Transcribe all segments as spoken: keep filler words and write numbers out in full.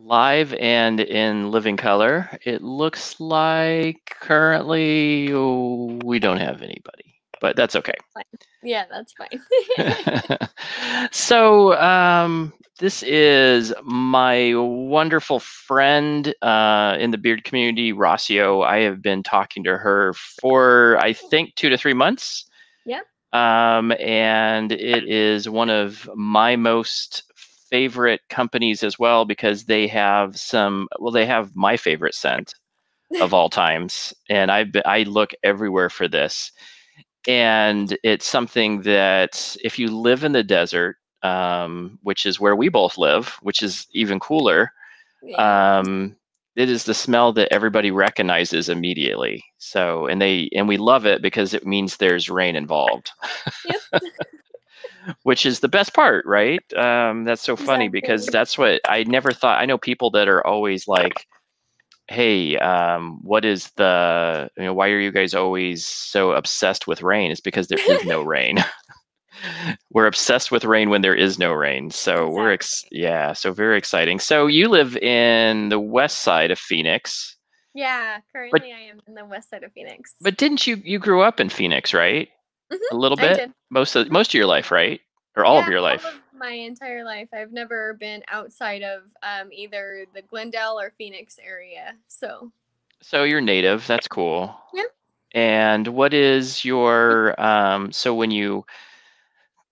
live and in living color. It looks like currently oh, we don't have anybody, but that's okay. Yeah, that's fine. So um, this is my wonderful friend uh, in the beard community, Rocio. I have been talking to her for, I think, two to three months. Yeah. Um, and it is one of my most favorite companies as well, because they have some, well, they have my favorite scent of all times. And I I look everywhere for this. And it's something that if you live in the desert, um, which is where we both live, which is even cooler, yeah. um, it is the smell that everybody recognizes immediately. So, and they, and we love it because it means there's rain involved. Yep. Which is the best part, right? Um, that's so funny, exactly. Because that's what I never thought. I know people that are always like, hey, um, what is the, you know, why are you guys always so obsessed with rain? It's because there is no rain. We're obsessed with rain when there is no rain. So exactly. we're, ex yeah, so very exciting. So you live in the west side of Phoenix. Yeah, currently but, I am in the west side of Phoenix. But didn't you, you grew up in Phoenix, right? Mm-hmm. A little bit, most of most of your life, right, or all yeah, of your life? All of my entire life, I've never been outside of um, either the Glendale or Phoenix area. So, so you're native. That's cool. Yeah. And what is your um? So when you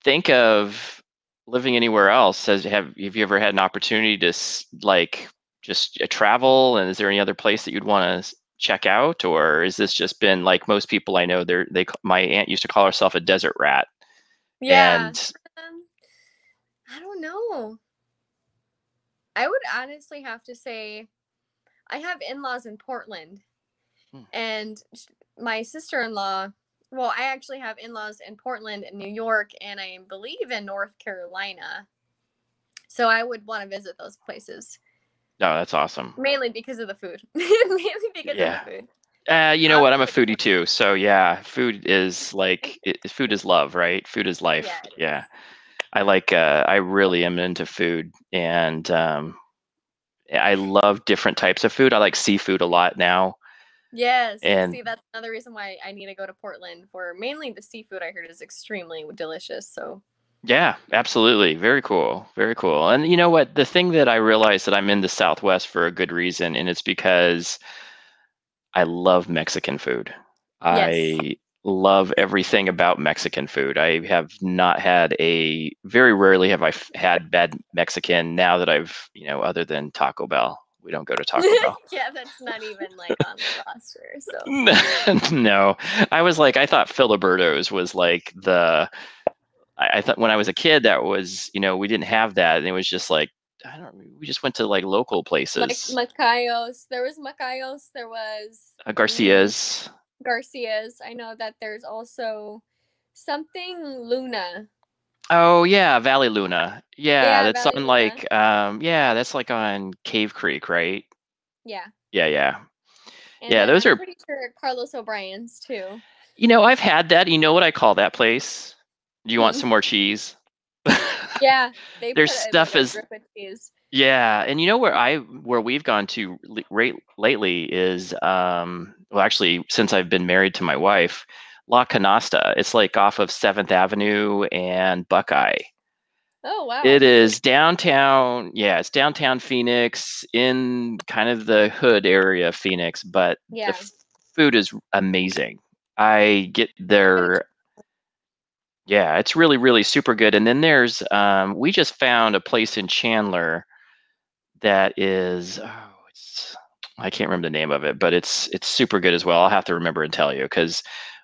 think of living anywhere else, has have have you ever had an opportunity to like just travel? And is there any other place that you'd want to check out, or is this just been like most people I know? They're they my aunt used to call herself a desert rat. Yeah, and um, I don't know. I would honestly have to say, I have in-laws in Portland, hmm. and my sister-in-law. Well, I actually have in-laws in Portland and New York, and I believe in North Carolina. So I would want to visit those places. No, that's awesome. Mainly because of the food. Mainly because yeah. of the food. Uh, you know um, what? I'm a foodie too. So yeah, food is like, it, food is love, right? Food is life. Yeah. yeah. I like, uh, I really am into food, and um, I love different types of food. I like seafood a lot now. Yes. And see, that's another reason why I need to go to Portland for mainly the seafood. I heard is extremely delicious. So yeah, absolutely. Very cool. Very cool. And you know what? The thing that I realized that I'm in the Southwest for a good reason, and it's because I love Mexican food. Yes. I love everything about Mexican food. I have not had a, very rarely have I had bad Mexican now that I've, you know, other than Taco Bell. We don't go to Taco Bell. Yeah, that's not even like on the roster. So. No, I was like, I thought Filiberto's was like the... I thought when I was a kid, that was, you know, we didn't have that. And it was just like, I don't know, we just went to like local places. Like Macayo's. There was Macayo's. There was uh, Garcias. Garcias. I know that there's also something Luna. Oh, yeah. Valley Luna. Yeah. yeah that's Valley on Luna. like, um, yeah, that's like on Cave Creek, right? Yeah. Yeah. Yeah. And yeah. Those I'm are pretty sure Carlos O'Brien's too. You know, I've had that. You know what I call that place? Do you want some more cheese? Yeah, they their put stuff is drip with cheese. Yeah, and you know where I where we've gone to late, lately is um well actually since I've been married to my wife, La Canasta. It's like off of Seventh Avenue and Buckeye. Oh wow! It is downtown. Yeah, it's downtown Phoenix in kind of the hood area of Phoenix, but yeah. the food is amazing. I get their Yeah, it's really, really super good. And then there's, um, we just found a place in Chandler that is, oh, it's, I can't remember the name of it, but it's it's super good as well. I'll have to remember and tell you, because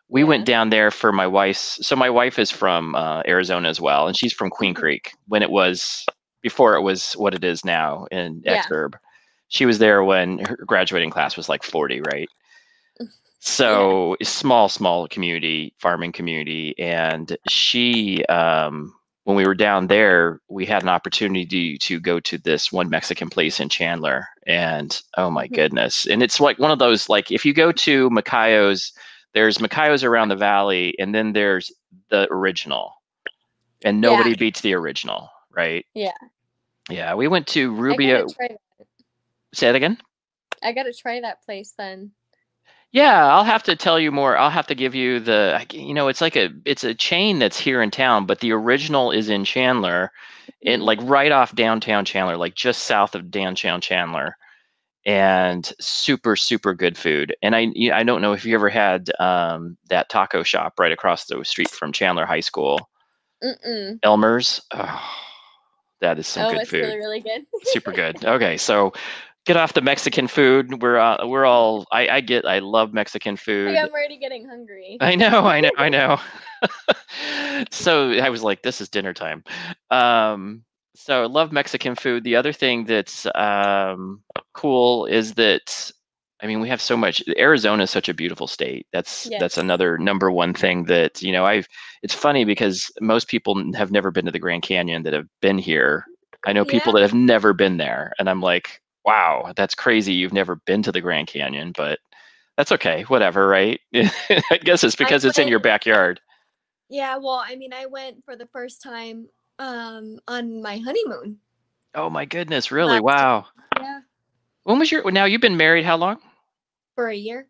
we yeah. went down there for my wife's. So my wife is from uh, Arizona as well, and she's from Queen Creek when it was, before it was what it is now in yeah. Exurb. She was there when her graduating class was like forty, right? So small, small community, farming community. And she, um, when we were down there, we had an opportunity to go to this one Mexican place in Chandler. And oh my goodness. And it's like one of those, like if you go to Macayo's, there's Macayo's around the valley, and then there's the original. And nobody yeah. beats the original, right? Yeah. Yeah. We went to Rubio. Say that again? I got to try that place then. Yeah, I'll have to tell you more. I'll have to give you the, you know, it's like a, it's a chain that's here in town, but the original is in Chandler, and like right off downtown Chandler, like just south of downtown Chandler, and super, super good food. And I, I don't know if you ever had um, that taco shop right across the street from Chandler High School. Mm-mm. Elmer's. Oh, that is some oh, good it's food. Really, really good. Super good. Okay, so. Get off the Mexican food. We're uh, we're all. I, I get. I love Mexican food. Hey, I'm already getting hungry. I know. I know. I know. So I was like, this is dinner time. Um, so I love Mexican food. The other thing that's um, cool is that, I mean, we have so much. Arizona is such a beautiful state. That's yes. that's another number one thing that, you know. I've. It's funny because most people have never been to the Grand Canyon that have been here. I know yeah. people that have never been there, and I'm like, wow, that's crazy. You've never been to the Grand Canyon, but that's okay. Whatever, right? I guess it's because I it's in your backyard. Yeah, well, I mean, I went for the first time um, on my honeymoon. Oh, my goodness. Really? Last wow. Time. Yeah. When was your, now you've been married how long? For a year.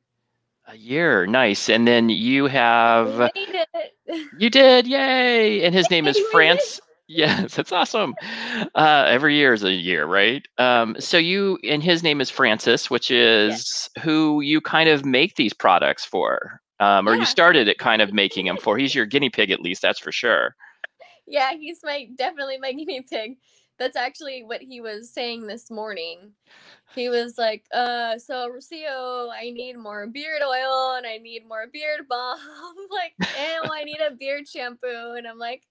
A year. Nice. And then you have. I made it. You did. Yay. And his name is Francis. Yes, that's awesome. Uh, every year is a year, right? Um, so you, and his name is Francis, which is yes. who you kind of make these products for, um, or yeah. you started at kind of making them for. He's your guinea pig, at least, that's for sure. Yeah, he's my definitely my guinea pig. That's actually what he was saying this morning. He was like, uh, so Rocio, I need more beard oil and I need more beard balm. I'm like, oh, I need a beard shampoo. And I'm like,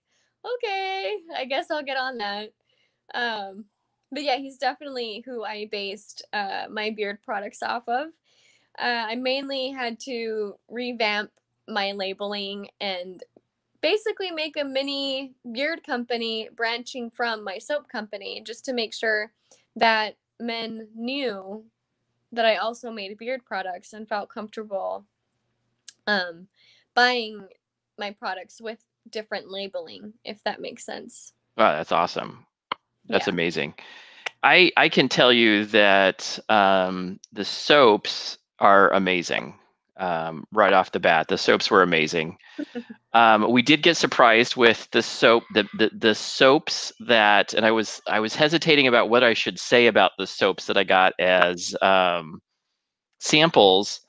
okay, I guess I'll get on that. Um, but yeah, he's definitely who I based uh, my beard products off of. Uh, I mainly had to revamp my labeling and basically make a mini beard company branching from my soap company, just to make sure that men knew that I also made beard products and felt comfortable um, buying my products with different labeling, if that makes sense. Wow, that's awesome. That's yeah. amazing. I I can tell you that um, the soaps are amazing. Um, right off the bat, the soaps were amazing. um, we did get surprised with the soap, the, the the soaps that, and I was I was hesitating about what I should say about the soaps that I got as um, samples,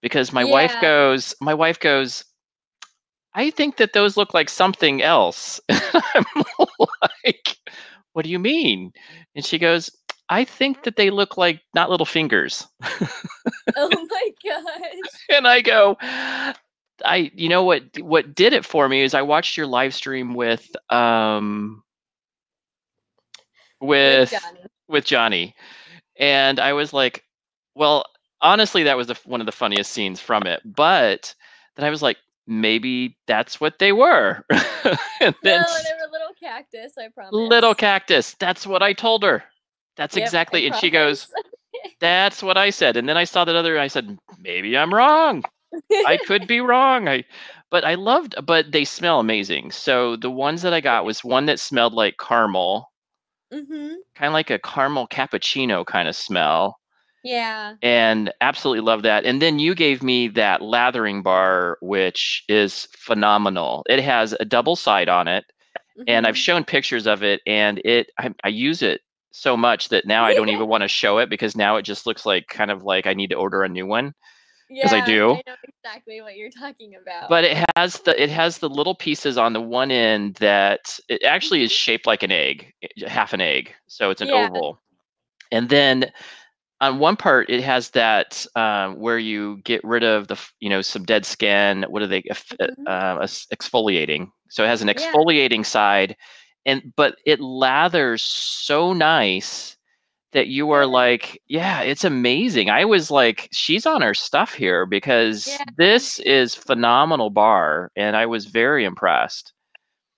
because my yeah. wife goes, my wife goes. I think that those look like something else. I'm like, what do you mean? And she goes, I think that they look like not little fingers. Oh my gosh. And I go, I, you know what, what did it for me is I watched your live stream with, um, with, with Johnny. with Johnny. And I was like, well, honestly, that was the, one of the funniest scenes from it. But then I was like, maybe that's what they were. And then, no, they were little cactus, I promise. Little cactus. That's what I told her. That's yep, exactly. I and promise. She goes, that's what I said. And then I saw that other, I said, maybe I'm wrong. I could be wrong. I, but I loved, but they smell amazing. So the ones that I got was one that smelled like caramel, mm-hmm. kind of like a caramel cappuccino kind of smell. Yeah. And absolutely love that. And then you gave me that lathering bar, which is phenomenal. It has a double side on it, mm-hmm. and I've shown pictures of it, and it I, I use it so much that now I don't even want to show it, because now it just looks like kind of like I need to order a new one. Because yeah, I do. I know exactly what you're talking about. But it has the it has the little pieces on the one end that it actually is shaped like an egg, half an egg. So it's an yeah. oval. And then on one part, it has that um, where you get rid of the, you know, some dead skin. What are they mm-hmm. uh, exfoliating? So it has an exfoliating yeah. side, and but it lathers so nice that you are like, yeah, it's amazing. I was like, she's on her stuff here, because yeah. this is phenomenal bar, and I was very impressed.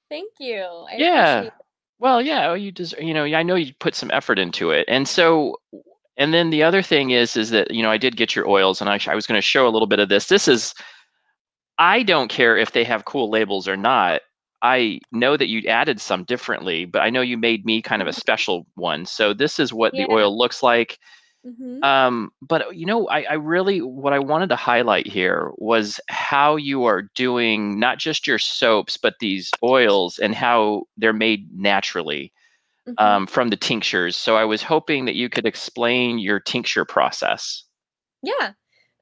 Thank you. I yeah. appreciate it. Well, yeah, you just, you know, I know you put some effort into it, and so. And then the other thing is, is that, you know, I did get your oils, and I, I was going to show a little bit of this. This is, I don't care if they have cool labels or not. I know that you added some differently, but I know you made me kind of a special one. So this is what yeah. the oil looks like. Mm-hmm. Um, but, you know, I, I really, what I wanted to highlight here was how you are doing not just your soaps, but these oils and how they're made naturally mm-hmm. um, from the tinctures. So I was hoping that you could explain your tincture process. Yeah.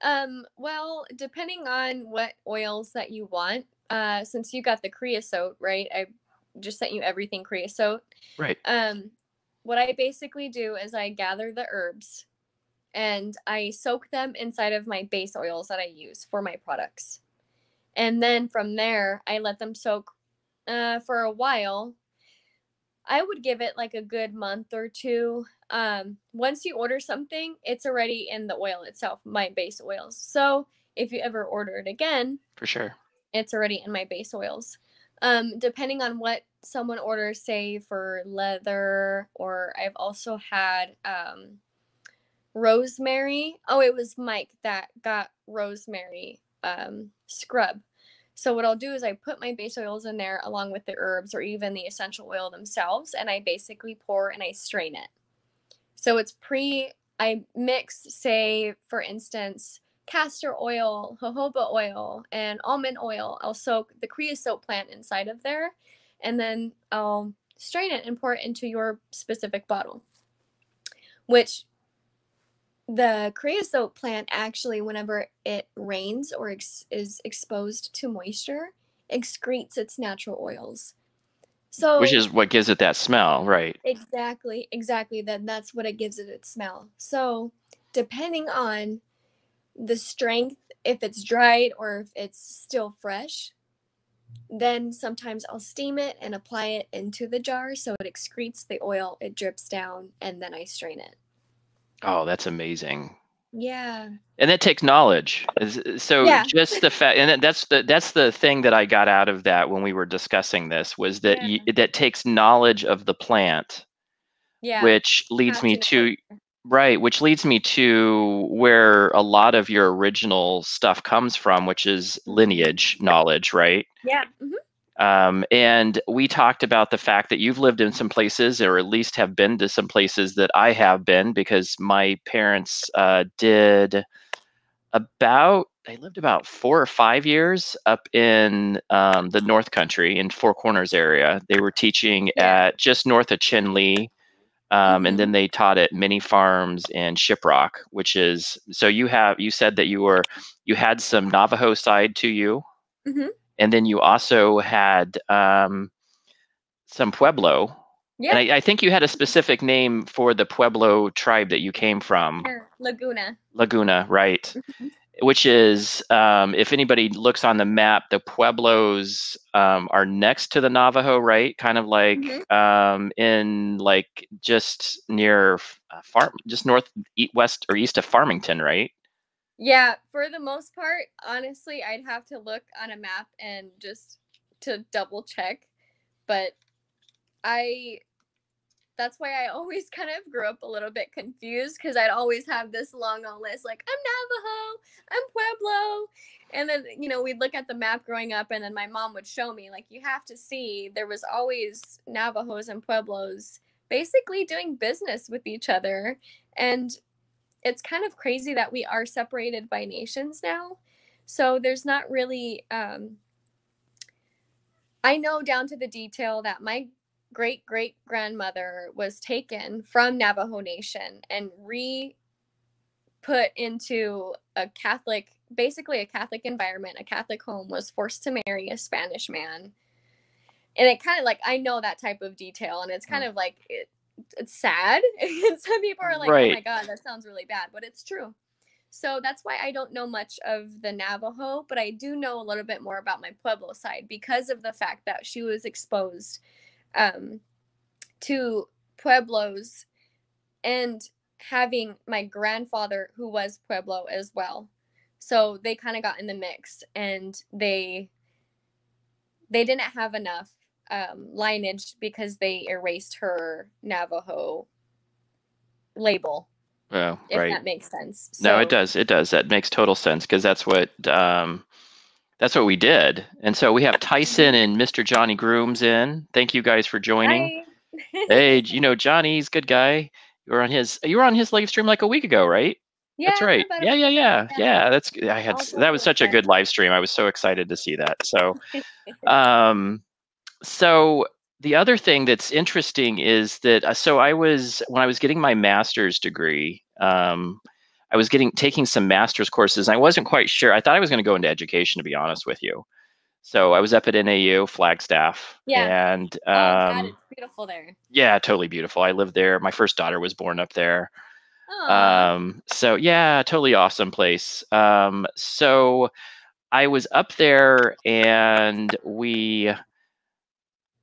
Um, well, depending on what oils that you want, uh, since you got the creosote, right? I just sent you everything creosote. Right. Um, what I basically do is I gather the herbs and I soak them inside of my base oils that I use for my products. And then from there, I let them soak uh, for a while. I would give it like a good month or two. Um, once you order something, it's already in the oil itself, my base oils. So if you ever order it again, for sure, it's already in my base oils. Um, depending on what someone orders, say for leather, or I've also had um, rosemary. Oh, it was Mike that got rosemary um, scrub. So what I'll do is I put my base oils in there along with the herbs or even the essential oil themselves, and I basically pour and I strain it. So it's pre, I mix, say, for instance, castor oil, jojoba oil, and almond oil. I'll soak the creosote plant inside of there, and then I'll strain it and pour it into your specific bottle, which the creosote plant actually, whenever it rains or ex- is exposed to moisture, excretes its natural oils. So, which is what gives it that smell, right? Exactly, exactly. Then that's what it gives it its smell. So depending on the strength, if it's dried or if it's still fresh, then sometimes I'll steam it and apply it into the jar so it excretes the oil, it drips down, and then I strain it. Oh, that's amazing. Yeah. And that takes knowledge. So yeah. just the fact, and that's the that's the thing that I got out of that when we were discussing this, was that yeah. you, that takes knowledge of the plant. Yeah. Which leads That's me to Right, which leads me to where a lot of your original stuff comes from, which is lineage knowledge, right? Yeah. Mm-hmm. Um, and we talked about the fact that you've lived in some places, or at least have been to some places that I have been, because my parents uh, did about, they lived about four or five years up in um, the North Country, in Four Corners area. They were teaching at just north of Chinle. Um, and then they taught at many farms in Shiprock, which is, so you have, you said that you were, you had some Navajo side to you. Mm-hmm. And then you also had um, some Pueblo. Yeah. And I, I think you had a specific name for the Pueblo tribe that you came from. Sure. Laguna. Laguna, right. Mm-hmm. Which is, um, if anybody looks on the map, the Pueblos um, are next to the Navajo, right? Kind of like mm-hmm. um, in like just near uh, farm, just north, west or east of Farmington, right? Yeah, for the most part, honestly, I'd have to look on a map and just to double check. But I, that's why I always kind of grew up a little bit confused, because I'd always have this long old list like, I'm Navajo, I'm Pueblo. And then, you know, we'd look at the map growing up, and then my mom would show me, like, you have to see there was always Navajos and Pueblos basically doing business with each other. And it's kind of crazy that we are separated by nations now. So there's not really, um, I know down to the detail that my great-great-grandmother was taken from Navajo Nation and re-put into a Catholic, basically a Catholic environment, a Catholic home, was forced to marry a Spanish man. And it kind of like, I know that type of detail, and it's kind mm. of like, it, it's sad. And some people are like, right. oh my God, that sounds really bad, but it's true. So that's why I don't know much of the Navajo, but I do know a little bit more about my Pueblo side because of the fact that she was exposed Um, to Pueblos, and having my grandfather who was Pueblo as well. So they kind of got in the mix, and they they didn't have enough um, lineage because they erased her Navajo label. Oh, if right. that makes sense. So, no, it does. It does. That makes total sense, because that's what um... that's what we did. And so we have Tyson and Mister Johnny Grooms in. Thank you guys for joining. Hey, you know, Johnny's a good guy. You were on his. You were on his live stream like a week ago, right? Yeah, that's right. Yeah, yeah, yeah, yeah. That's I had. That was such a good live stream. I was so excited to see that. So, um, so the other thing that's interesting is that uh, so I was when I was getting my master's degree, um, I was getting taking some master's courses. And I wasn't quite sure. I thought I was going to go into education, to be honest with you. So I was up at N A U Flagstaff, yeah. and um, oh, God, it's beautiful there. Yeah, totally beautiful. I lived there. My first daughter was born up there. Oh. Um, so yeah, totally awesome place. Um, so I was up there, and we,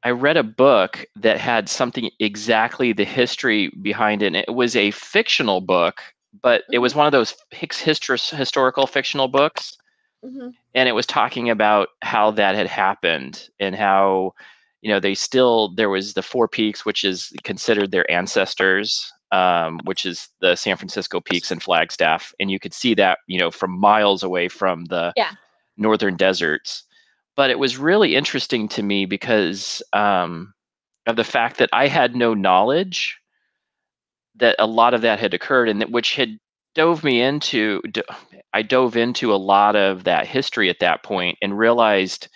I read a book that had something exactly the history behind it. It was a fictional book, but mm-hmm. it was one of those histor- historical fictional books. Mm-hmm. And it was talking about how that had happened and how, you know, they still, there was the Four Peaks, which is considered their ancestors, um, which is the San Francisco Peaks and Flagstaff. And you could see that, you know, from miles away from the yeah. northern deserts. But it was really interesting to me because um, of the fact that I had no knowledge that a lot of that had occurred and that which had dove me into, I dove into a lot of that history at that point and realized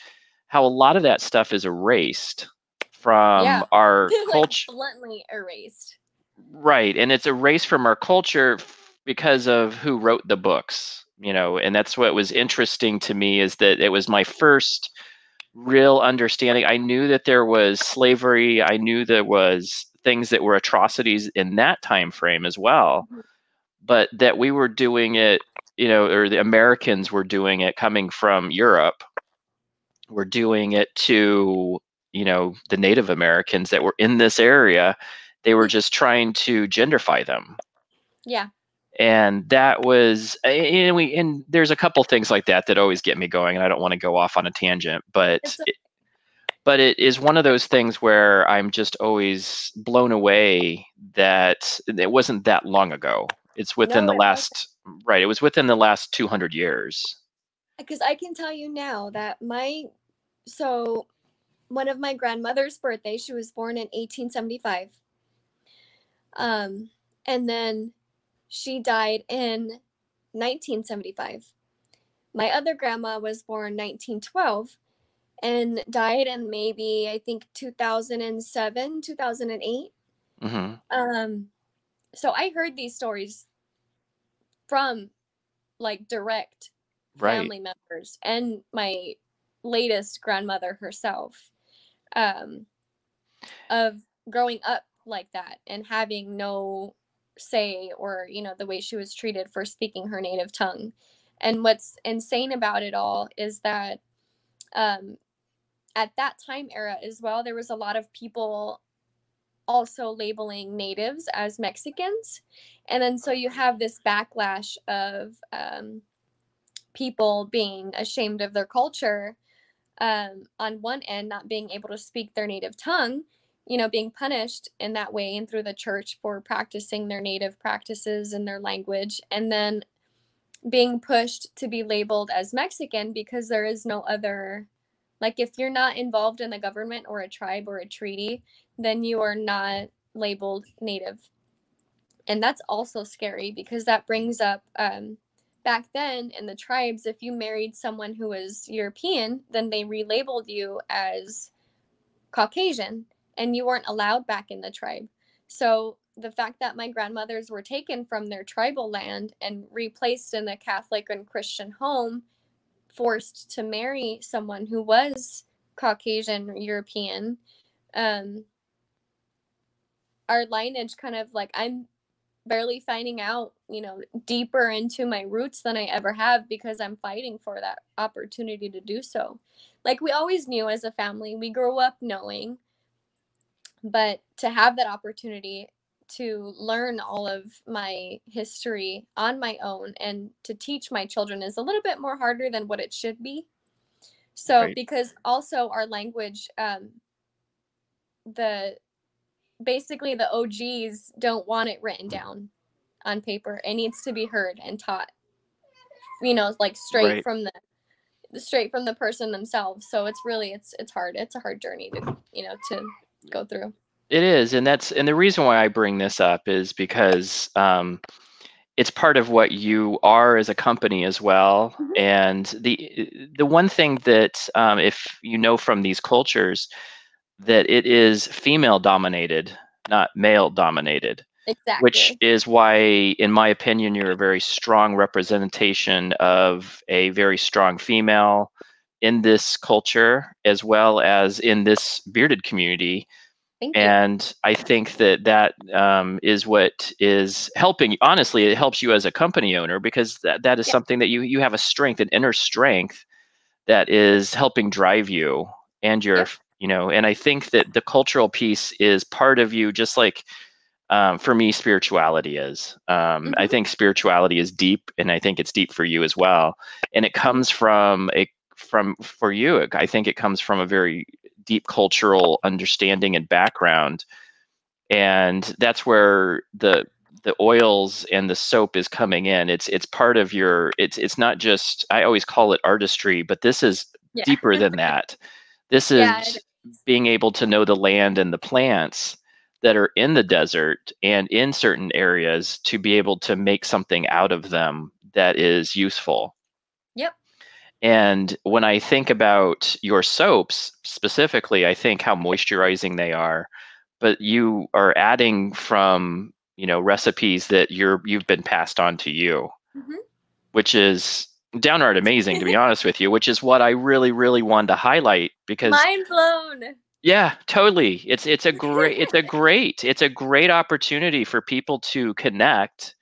how a lot of that stuff is erased from yeah. our like culture. Bluntly erased. Right. And it's erased from our culture because of who wrote the books, you know, and that's what was interesting to me is that it was my first real understanding. I knew that there was slavery. I knew there was things that were atrocities in that time frame as well. Mm-hmm. But that we were doing it, you know, or the Americans were doing it coming from Europe, were doing it to, you know, the Native Americans that were in this area. They were just trying to genderify them. Yeah. And that was, and, we, and there's a couple things like that that always get me going, and I don't want to go off on a tangent, but it, but it is one of those things where I'm just always blown away that it wasn't that long ago. It's within no, the last, wasn't. right, it was within the last two hundred years. Because I can tell you now that my, so one of my grandmother's birthday, she was born in eighteen seventy-five. Um, and then she died in nineteen seventy-five. My other grandma was born nineteen twelve and died in maybe, I think, two thousand seven, two thousand eight. Mm-hmm. Um. So I heard these stories from like direct right. family members and my latest grandmother herself um, of growing up like that and having no say or, you know, the way she was treated for speaking her native tongue. And what's insane about it all is that um, at that time era as well, there was a lot of people also labeling natives as Mexicans. And then so you have this backlash of um, people being ashamed of their culture um, on one end, not being able to speak their native tongue, you know, being punished in that way and through the church for practicing their native practices and their language. And then being pushed to be labeled as Mexican because there is no other, like if you're not involved in the government or a tribe or a treaty, then you are not labeled native. And that's also scary because that brings up um, back then in the tribes, if you married someone who was European, then they relabeled you as Caucasian and you weren't allowed back in the tribe. So the fact that my grandmothers were taken from their tribal land and replaced in a Catholic and Christian home, forced to marry someone who was Caucasian or European, um, our lineage kind of like I'm barely finding out, you know, deeper into my roots than I ever have because I'm fighting for that opportunity to do so. Like we always knew as a family, we grew up knowing, but to have that opportunity to learn all of my history on my own and to teach my children is a little bit more harder than what it should be. So, right. because also our language, um, the, basically the O Gs don't want it written down on paper. It needs to be heard and taught, you know, like straight right. from the straight from the person themselves. So it's really it's it's hard. It's a hard journey to, you know, to go through. It is. And that's, and the reason why I bring this up is because um, it's part of what you are as a company as well. Mm-hmm. And the, the one thing that um, if you know from these cultures, that it is female dominated, not male dominated. Exactly. Which is why, in my opinion, you're a very strong representation of a very strong female in this culture, as well as in this bearded community. Thank you. And I think that that um, is what is helping. Honestly, it helps you as a company owner, because that, that is yeah. something that you, you have a strength, an inner strength that is helping drive you and your, yeah. you know, and I think that the cultural piece is part of you, just like, Um, for me, spirituality is. Um, mm-hmm. I think spirituality is deep, and I think it's deep for you as well. And it comes from a from for you. I think it comes from a very deep cultural understanding and background, and that's where the the oils and the soap is coming in. It's it's part of your. It's it's not just. I always call it artistry, but this is yeah. deeper than that. This is, yeah, is being able to know the land and the plants that are in the desert and in certain areas to be able to make something out of them that is useful. Yep. And when I think about your soaps specifically, I think how moisturizing they are, but you are adding from, you know, recipes that you're, you've been passed on to you, mm-hmm. which is downright amazing, to be honest with you, which is what I really, really wanted to highlight, because mind blown. Yeah, totally. It's it's a great it's a great it's a great opportunity for people to connect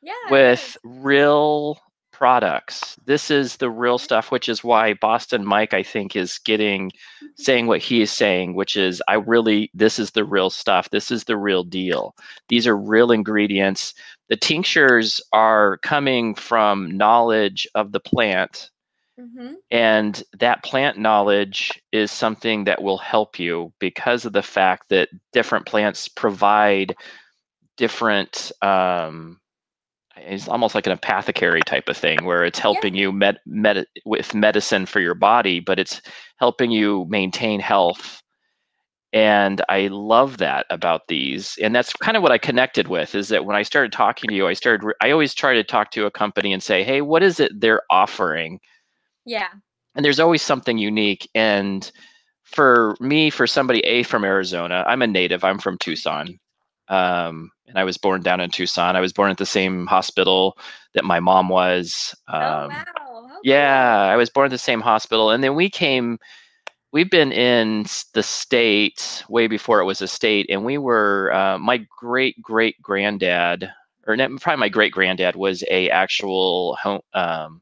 yeah, with real products. This is the real stuff, which is why Boston Mike, I think, is getting saying what he is saying, which is I really this is the real stuff. This is the real deal. These are real ingredients. The tinctures are coming from knowledge of the plant. Mm-hmm. And that plant knowledge is something that will help you, because of the fact that different plants provide different, um, it's almost like an apothecary type of thing, where it's helping yeah. you med- med- with medicine for your body, but it's helping you maintain health. And I love that about these. And that's kind of what I connected with, is that when I started talking to you, I started, re- I always try to talk to a company and say, hey, what is it they're offering? Yeah. And there's always something unique. And for me, for somebody A from Arizona, I'm a native. I'm from Tucson. Um, and I was born down in Tucson. I was born at the same hospital that my mom was. Um, oh, wow. Okay. Yeah, I was born at the same hospital. And then we came, we've been in the state way before it was a state. And we were, uh, my great, great granddad, or probably my great granddad was a actual home, um,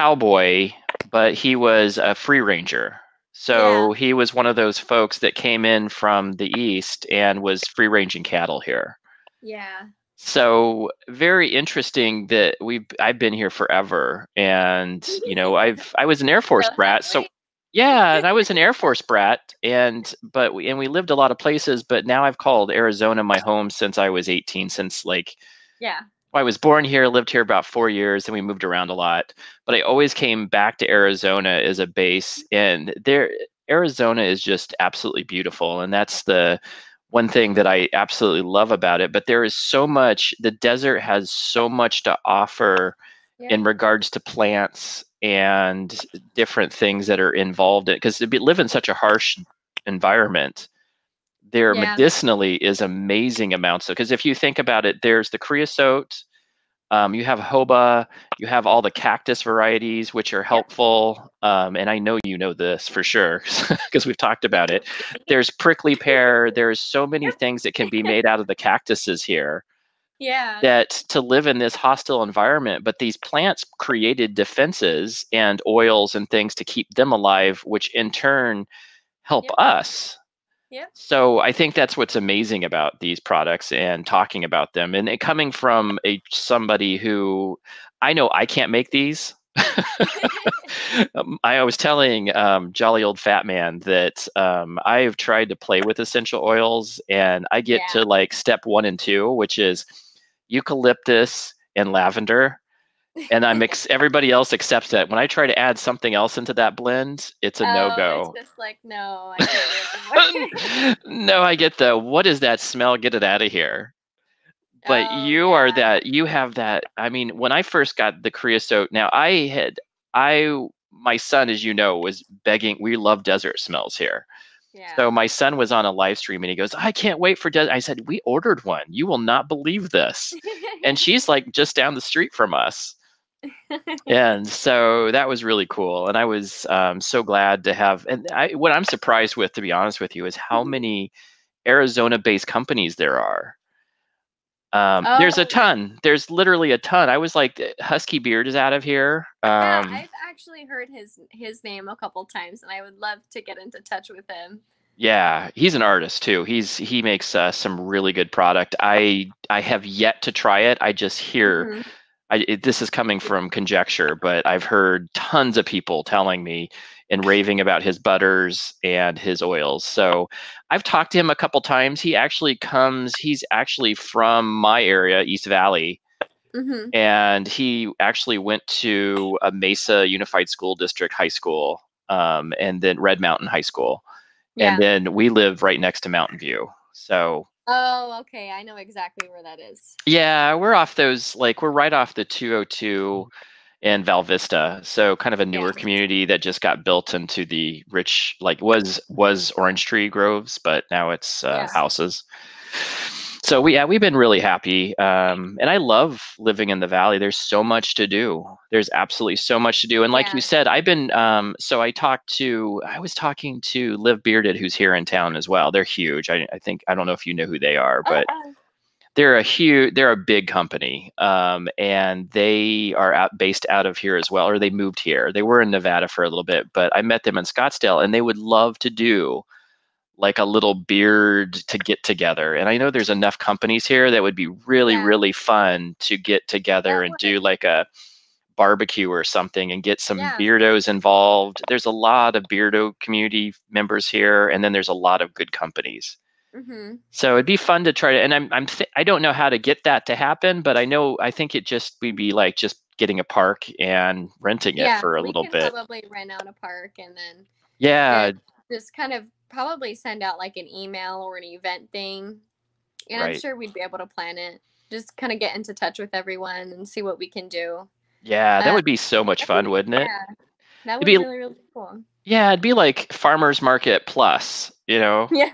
cowboy, but he was a free ranger. So yeah. he was one of those folks that came in from the east and was free ranging cattle here. Yeah. So very interesting that we've I've been here forever. And you know, I've I was an Air Force brat. So yeah, and I was an Air Force brat and but we and we lived a lot of places, but now I've called Arizona my home since I was eighteen, since like yeah. I was born here, lived here about four years, and we moved around a lot. But I always came back to Arizona as a base, and there, Arizona is just absolutely beautiful, and that's the one thing that I absolutely love about it. But there is so much; the desert has so much to offer yeah. in regards to plants and different things that are involved in it. Because to be, live in such a harsh environment. There yeah. medicinally is amazing amounts of, because if you think about it, there's the creosote, um, you have jojoba, you have all the cactus varieties, which are helpful. Um, and I know you know this for sure, because we've talked about it. There's prickly pear. There's so many things that can be made out of the cactuses here. Yeah. That to live in this hostile environment, but these plants created defenses and oils and things to keep them alive, which in turn help yeah. us. Yeah. So I think that's what's amazing about these products and talking about them, and it coming from a somebody who I know I can't make these. um, I was telling um, Jolly Old Fat Man that um, I've tried to play with essential oils, and I get yeah. to like step one and two, which is eucalyptus and lavender. And I mix everybody else accepts that. When I try to add something else into that blend, it's a oh, no-go. It's just like, no, I can't do it anymore. No, I get the, what is that smell? Get it out of here. But oh, you yeah. are that, you have that. I mean, when I first got the creosote, now I had, I, my son, as you know, was begging, we love desert smells here. Yeah. So my son was on a live stream and he goes, I can't wait for desert. I said, we ordered one. You will not believe this. And she's like just down the street from us. And so that was really cool. And I was um, so glad to have, and I, what I'm surprised with, to be honest with you, is how many Arizona-based companies there are. Um, oh. There's a ton. There's literally a ton. I was like, Husky Beard is out of here. Um, yeah, I've actually heard his his name a couple times, and I would love to get into touch with him. Yeah, he's an artist too. He's he makes uh, some really good product. I I have yet to try it. I just hear mm-hmm. I, it, this is coming from conjecture, but I've heard tons of people telling me and raving about his butters and his oils. So I've talked to him a couple times. He actually comes, he's actually from my area, East Valley. Mm-hmm. And he actually went to a Mesa Unified School District high school um, and then Red Mountain High School. Yeah. And then we live right next to Mountain View. So. Oh, okay. I know exactly where that is. Yeah, we're off those, like we're right off the two oh two and Val Vista. So kind of a newer yeah. community that just got built into the rich, like was was orange tree groves, but now it's uh, yeah. houses. So we, yeah, we've been really happy. Um, and I love living in the Valley. There's so much to do. There's absolutely so much to do. And like yeah. you said, I've been, um, so I talked to, I was talking to Liv Bearded, who's here in town as well. They're huge. I, I think, I don't know if you know who they are, but uh-huh. they're a huge, they're a big company. Um, and they are out based out of here as well, or they moved here. They were in Nevada for a little bit, but I met them in Scottsdale and they would love to do like a little beard to get together. And I know there's enough companies here that would be really, yeah. really fun to get together and do like a barbecue or something and get some yeah. beardos involved. There's a lot of beardo community members here. And then there's a lot of good companies. Mm-hmm. So it'd be fun to try to, and I'm, I'm th- I don't know how to get that to happen, but I know, I think it just, we'd be like just getting a park and renting it yeah, for a little bit. Probably rent out a park and then yeah, and just kind of, probably send out like an email or an event thing. And right. I'm sure we'd be able to plan it. Just kind of get into touch with everyone and see what we can do. Yeah, that uh, would be so much fun, be, wouldn't it? Yeah. That would be really, really cool. Yeah, it'd be like Farmer's Market Plus, you know? Yeah.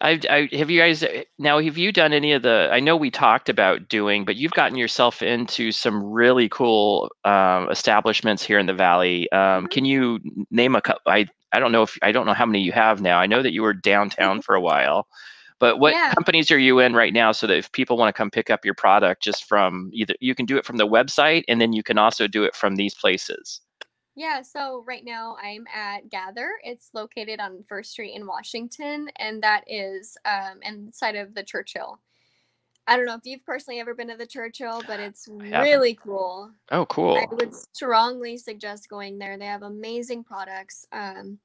I, I, have you guys, now have you done any of the, I know we talked about doing, but you've gotten yourself into some really cool um, establishments here in the Valley. Um, mm-hmm. Can you name a couple? I, I don't know if I don't know how many you have now. I know that you were downtown for a while, but what yeah. companies are you in right now? So that if people want to come pick up your product, just from either you can do it from the website, and then you can also do it from these places. Yeah. So right now I'm at Gather. It's located on First Street in Washington, and that is um, inside of the Churchill. I don't know if you've personally ever been to the Churchill, but it's really cool. Oh, cool. I would strongly suggest going there. They have amazing products. Um,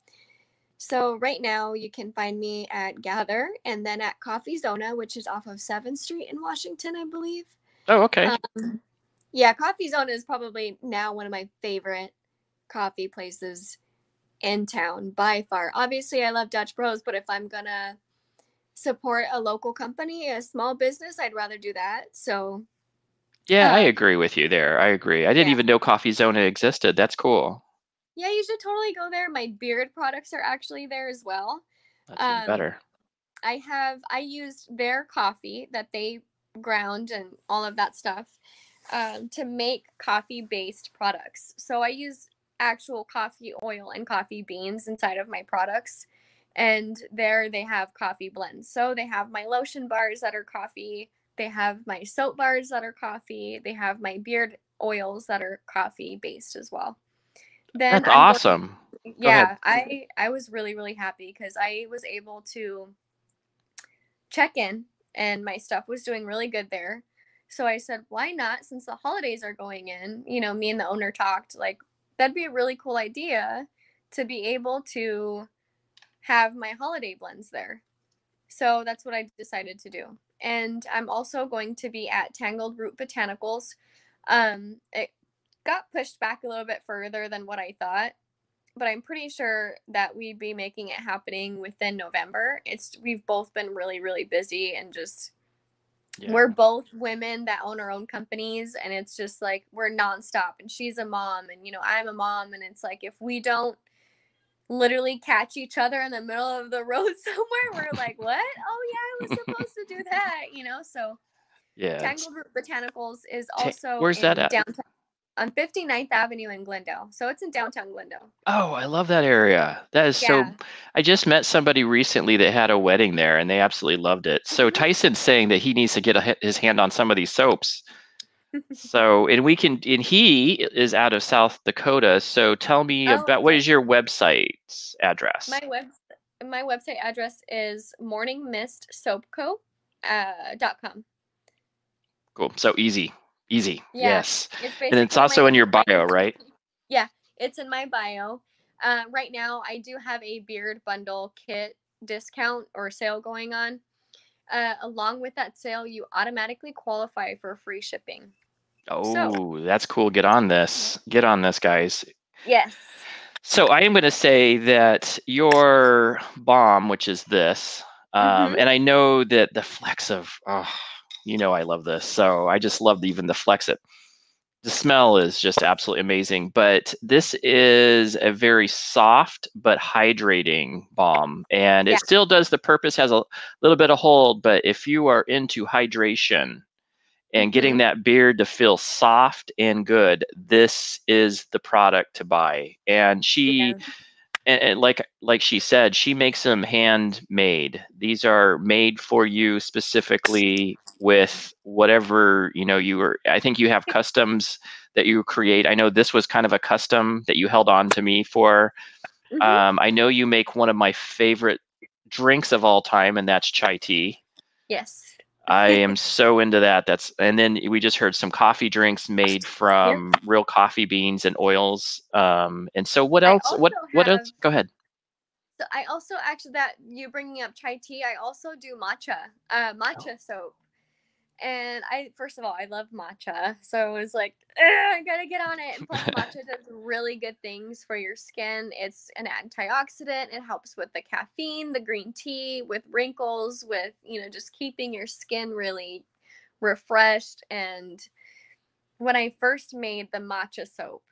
so right now you can find me at Gather and then at Coffee Zona, which is off of seventh Street in Washington, I believe. Oh, okay. Um, yeah, Coffee Zona is probably now one of my favorite coffee places in town by far. Obviously, I love Dutch Bros, but if I'm going to support a local company, a small business, I'd rather do that. So yeah, uh, I agree with you there. I agree. I didn't yeah. even know Coffee Zona existed. That's cool. Yeah, you should totally go there. My beard products are actually there as well. That's um, even better. I have, I used their coffee that they ground and all of that stuff um, to make coffee-based products. So I use actual coffee oil and coffee beans inside of my products. And there they have coffee blends. So they have my lotion bars that are coffee. They have my soap bars that are coffee. They have my beard oils that are coffee based as well. Then That's I'm awesome. Going, yeah, I, I was really, really happy because I was able to check in and my stuff was doing really good there. So I said, why not? Since the holidays are going in, you know, me and the owner talked like, that'd be a really cool idea to be able to have my holiday blends there. So that's what I decided to do. And I'm also going to be at Tangled Root Botanicals Um, it got pushed back a little bit further than what I thought, but I'm pretty sure that we'd be making it happening within November. It's, we've both been really, really busy and just, yeah. We're both women that own our own companies, and it's just like, we're nonstop, and she's a mom, and, you know, I'm a mom, and it's like, if we don't literally catch each other in the middle of the road somewhere, we're like, what? Oh yeah, I was supposed to do that, you know? So yeah, Tangled Root Botanicals is also, where's that at? Downtown, on fifty-ninth Avenue in Glendale. So it's in downtown Glendale. Oh, I love that area. That is yeah. so, I just met somebody recently that had a wedding there and they absolutely loved it. So Tyson's saying that he needs to get a, his hand on some of these soaps. So, and we can, and he is out of South Dakota. So tell me oh, about, what is your website's address? My web, my website address is morning mist soap co dot com. Cool. So easy. Easy. Yeah, yes. It's and it's also in your bio, right? Yeah, it's in my bio. Uh, right now, I do have a beard bundle kit discount or sale going on. Uh, along with that sale, you automatically qualify for free shipping. Oh, so. That's cool. Get on this. Get on this, guys. Yes. So I am going to say that your bomb, which is this, um, mm-hmm. and I know that the flex of... Oh, you know, I love this. So I just love even the flex it. The smell is just absolutely amazing. But this is a very soft but hydrating balm. And yeah. it still does the purpose, has a little bit of hold. But if you are into hydration and getting that beard to feel soft and good, this is the product to buy. And she... Yeah. And, and like like she said, she makes them handmade. These are made for you specifically with whatever, you know, you were, I think you have customs that you create. I know this was kind of a custom that you held on to me for. Mm-hmm. Um, I know you make one of my favorite drinks of all time, and that's chai tea. Yes. I am so into that. That's, and then we just heard some coffee drinks made from yeah. real coffee beans and oils. Um, and so what else? What have, what else? Go ahead. So I also actually that you bringing up chai tea. I also do matcha, uh, matcha oh. soap. And I first of all, I love matcha, so I was like, I gotta get on it. And plus, matcha does really good things for your skin. It's an antioxidant. It helps with the caffeine, the green tea, with wrinkles, with, you know, just keeping your skin really refreshed. And when I first made the matcha soap,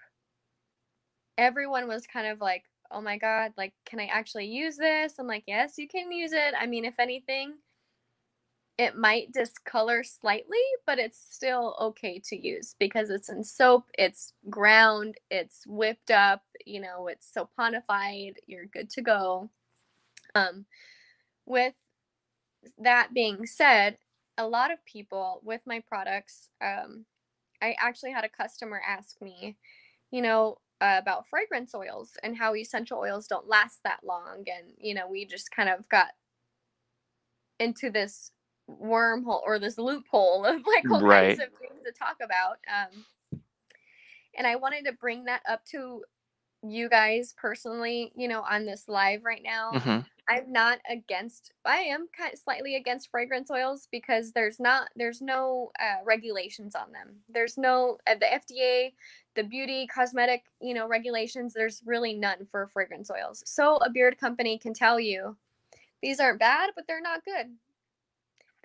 everyone was kind of like, "Oh my god, like, can I actually use this?" I'm like, "Yes, you can use it. I mean, if anything." It might discolor slightly, but it's still okay to use because it's in soap, it's ground, it's whipped up, you know, it's saponified, you're good to go. Um, with that being said, a lot of people with my products, um, I actually had a customer ask me, you know, uh, about fragrance oils and how essential oils don't last that long. And, you know, we just kind of got into this wormhole or this loophole of like all right. kinds of things to talk about, um and I wanted to bring that up to you guys personally, you know, on this live right now. Mm-hmm. I'm not against I am kind of slightly against fragrance oils because there's not there's no uh, regulations on them. There's no uh, the F D A, the beauty cosmetic, you know, regulations, there's really none for fragrance oils. So a beard company can tell you these aren't bad, but they're not good.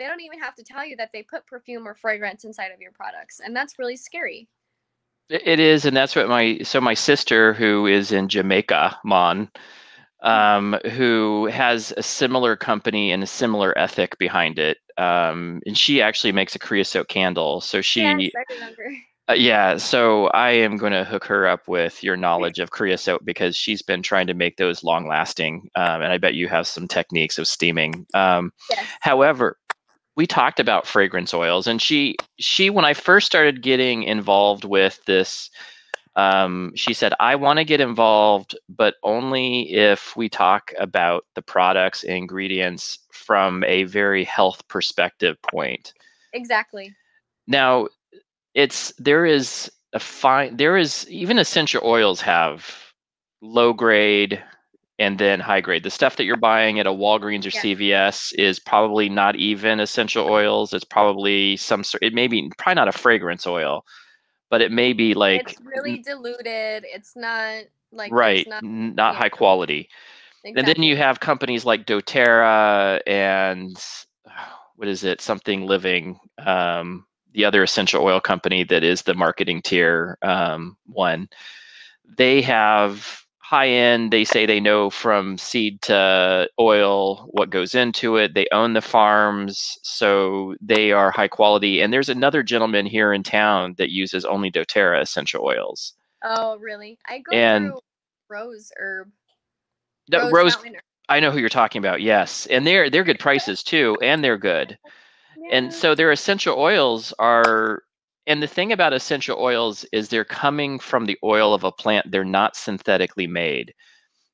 They don't even have to tell you that they put perfume or fragrance inside of your products. And that's really scary. It is. And that's what my, so my sister who is in Jamaica, Mon, um, who has a similar company and a similar ethic behind it. Um, and she actually makes a creosote candle. So she, yes, I remember. Uh, yeah. So I am going to hook her up with your knowledge of creosote because she's been trying to make those long lasting. Um, and I bet you have some techniques of steaming. Um, yes. However, we talked about fragrance oils, and she, she, when I first started getting involved with this, um, she said, I want to get involved, but only if we talk about the products and ingredients from a very health perspective point. Exactly. Now it's, there is a fine, there is even essential oils have low grade and then high grade. The stuff that you're buying at a Walgreens or yeah. C V S is probably not even essential oils. It's probably some sort, it may be probably not a fragrance oil, but it may be like it's really diluted. It's not like right, it's not, not high know. quality. Exactly. And then you have companies like doTERRA and what is it? Something Living, um, the other essential oil company that is the marketing tier um, one. They have high end. They say they know from seed to oil what goes into it. They own the farms, so they are high quality. And there's another gentleman here in town that uses only doTERRA essential oils. Oh, really? I go and through Rose Herb. Rose, Rose I know who you're talking about. Yes, and they're they're good prices too, and they're good. Yeah. And so their essential oils are, and the thing about essential oils is they're coming from the oil of a plant. They're not synthetically made.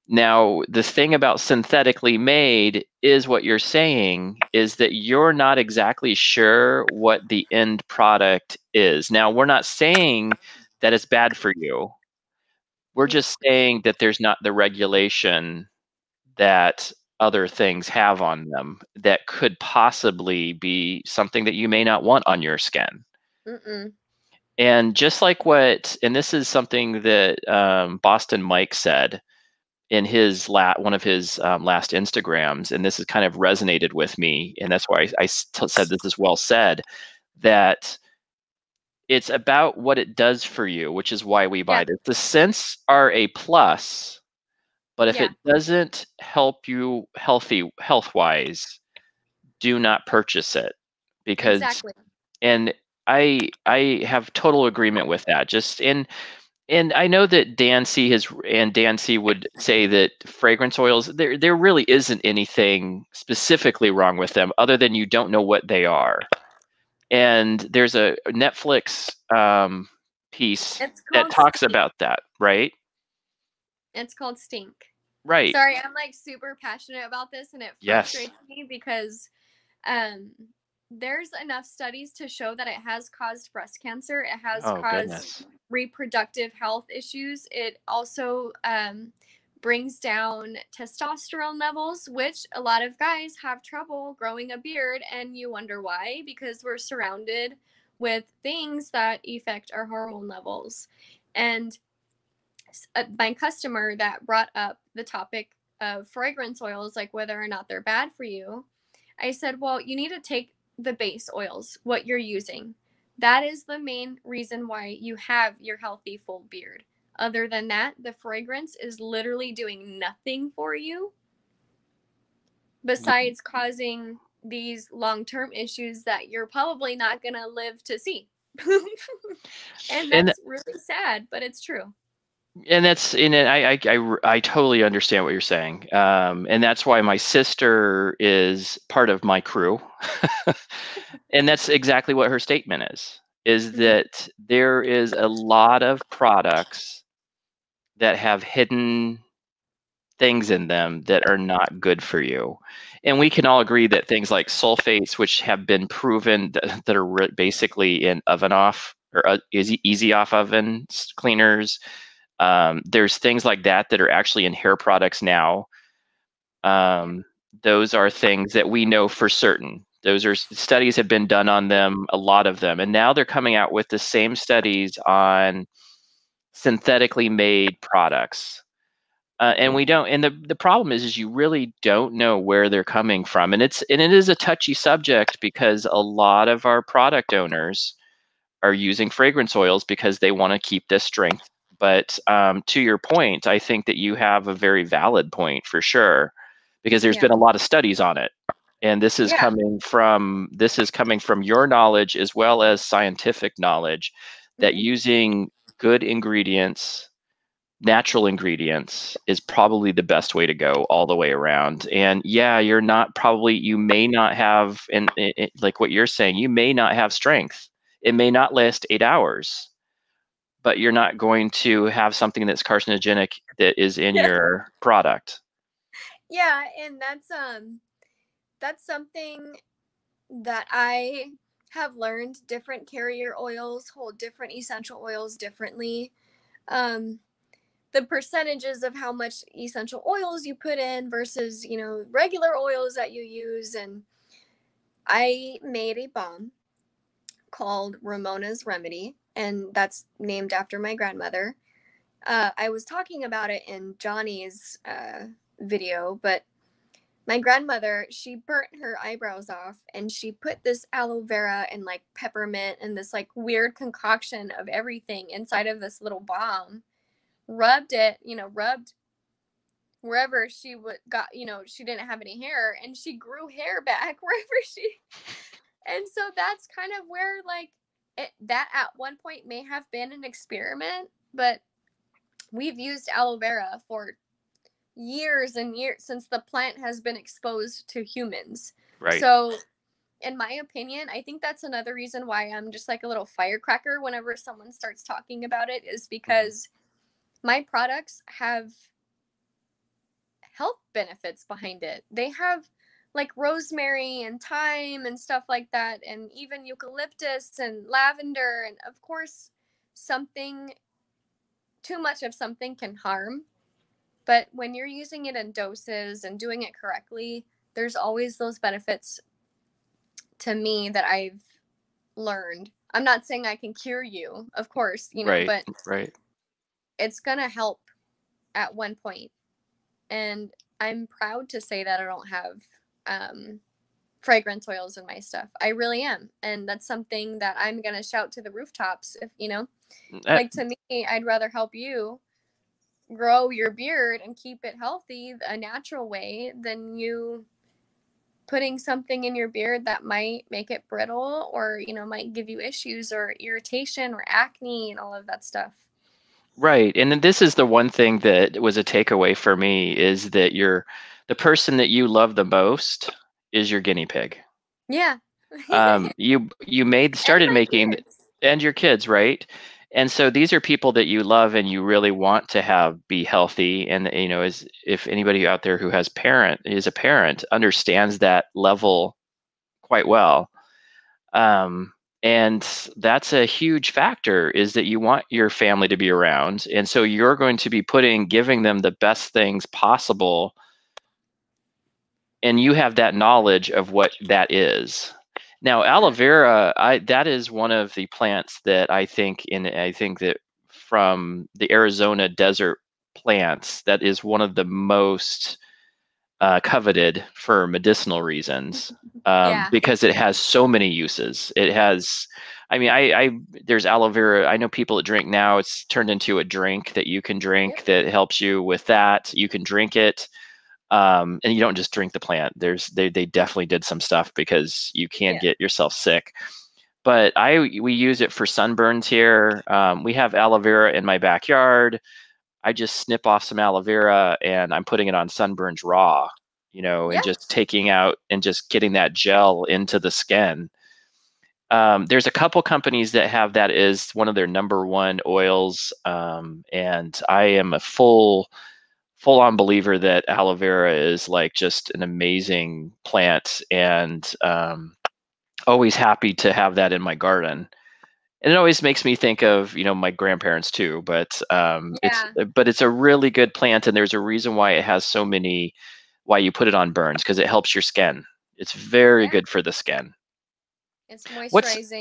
Now, the thing about synthetically made is what you're saying is that you're not exactly sure what the end product is. Now, we're not saying that it's bad for you. We're just saying that there's not the regulation that other things have on them that could possibly be something that you may not want on your skin. Mm-mm. And just like what, and this is something that um, Boston Mike said in his la- one of his um, last Instagrams, and this has kind of resonated with me, and that's why I, I t- said this is well said, that it's about what it does for you, which is why we buy yeah. this. The scents are a plus, but if yeah. it doesn't help you healthy health-wise, do not purchase it. Because exactly. and I I have total agreement with that. Just in and I know that Dan C has and Dan C would say that fragrance oils, there there really isn't anything specifically wrong with them other than you don't know what they are. And there's a Netflix um, piece that talks Stink. about that, right? It's called Stink. Right. Sorry, I'm like super passionate about this, and it frustrates yes. me because um, there's enough studies to show that it has caused breast cancer. It has oh, caused goodness. reproductive health issues. It also um, brings down testosterone levels, which a lot of guys have trouble growing a beard, and you wonder why, because we're surrounded with things that affect our hormone levels. And my customer that brought up the topic of fragrance oils, like whether or not they're bad for you, I said, well, you need to take the base oils, what you're using. That is the main reason why you have your healthy full beard. Other than that, the fragrance is literally doing nothing for you besides causing these long-term issues that you're probably not going to live to see. And that's and, really sad, but it's true. And that's, and I, I, I, I totally understand what you're saying. Um, and that's why my sister is part of my crew. And that's exactly what her statement is. is that there is a lot of products that have hidden things in them that are not good for you. And we can all agree that things like sulfates, which have been proven that, that are basically in oven off or uh, easy, easy off oven cleaners. Um, there's things like that that are actually in hair products now. Um, those are things that we know for certain. Those are studies have been done on them, a lot of them. And now they're coming out with the same studies on synthetically made products. Uh, and we don't, and the, the problem is, is you really don't know where they're coming from. And it's, and it is a touchy subject because a lot of our product owners are using fragrance oils because they want to keep this strength. But um, to your point, I think that you have a very valid point for sure, because there's yeah. been a lot of studies on it. And this is yeah. coming from this is coming from your knowledge as well as scientific knowledge that using good ingredients, natural ingredients, is probably the best way to go all the way around. And yeah, you're not probably you may not have and like what you're saying, you may not have strength. It may not last eight hours, but you're not going to have something that's carcinogenic that is in yeah. your product. Yeah, and that's um. That's something that I have learned. Different carrier oils hold different essential oils differently. Um, the percentages of how much essential oils you put in versus, you know, regular oils that you use. And I made a bomb called Ramona's Remedy. and that's named after my grandmother. Uh, I was talking about it in Johnny's uh, video, but my grandmother, she burnt her eyebrows off and she put this aloe vera and like peppermint and this like weird concoction of everything inside of this little balm, rubbed it, you know, rubbed wherever she would got, you know, she didn't have any hair, and she grew hair back wherever she, and so that's kind of where like it, that at one point may have been an experiment, but we've used aloe vera for years and years since the plant has been exposed to humans. Right. So in my opinion, I think that's another reason why I'm just like a little firecracker whenever someone starts talking about it, is because mm-hmm. my products have health benefits behind it. They have like rosemary and thyme and stuff like that, and even eucalyptus and lavender. And of course, something, too much of something can harm. But when you're using it in doses and doing it correctly, there's always those benefits to me that I've learned. I'm not saying I can cure you, of course, you know, right, but right. it's going to help at one point. And I'm proud to say that I don't have um, fragrance oils in my stuff. I really am. And that's something that I'm going to shout to the rooftops. If, you know, that- like to me, I'd rather help you grow your beard and keep it healthy a natural way than you putting something in your beard that might make it brittle or, you know, might give you issues or irritation or acne and all of that stuff. Right. And then this is the one thing that was a takeaway for me, is that you're the person that you love the most is your guinea pig. Yeah. um, you, you made, started and making kids. And your kids, right? And so these are people that you love and you really want to have be healthy. And, you know, as if anybody out there who has parent is a parent understands that level quite well. Um, and that's a huge factor, is that you want your family to be around. And so you're going to be putting, giving them the best things possible. And you have that knowledge of what that is. Now, aloe vera, I, that is one of the plants that I think in, I think that from the Arizona desert plants, that is one of the most uh, coveted for medicinal reasons, um, yeah. because it has so many uses. It has, I mean, I, I there's aloe vera. I know people that drink now, it's turned into a drink that you can drink that helps you with that. You can drink it. Um, and you don't just drink the plant. There's they they definitely did some stuff, because you can yeah. get yourself sick. But I we use it for sunburns here. Um, we have aloe vera in my backyard. I just snip off some aloe vera and I'm putting it on sunburns raw, you know, and yeah. just taking out and just getting that gel into the skin. Um, there's a couple companies that have that as one of their number one oils. Um, and I am a full full-on believer that aloe vera is like just an amazing plant, and um, always happy to have that in my garden. And it always makes me think of, you know, my grandparents too, but um, yeah. it's but it's a really good plant, and there's a reason why it has so many, why you put it on burns, because it helps your skin. It's very yeah. good for the skin. It's moisturizing. What's,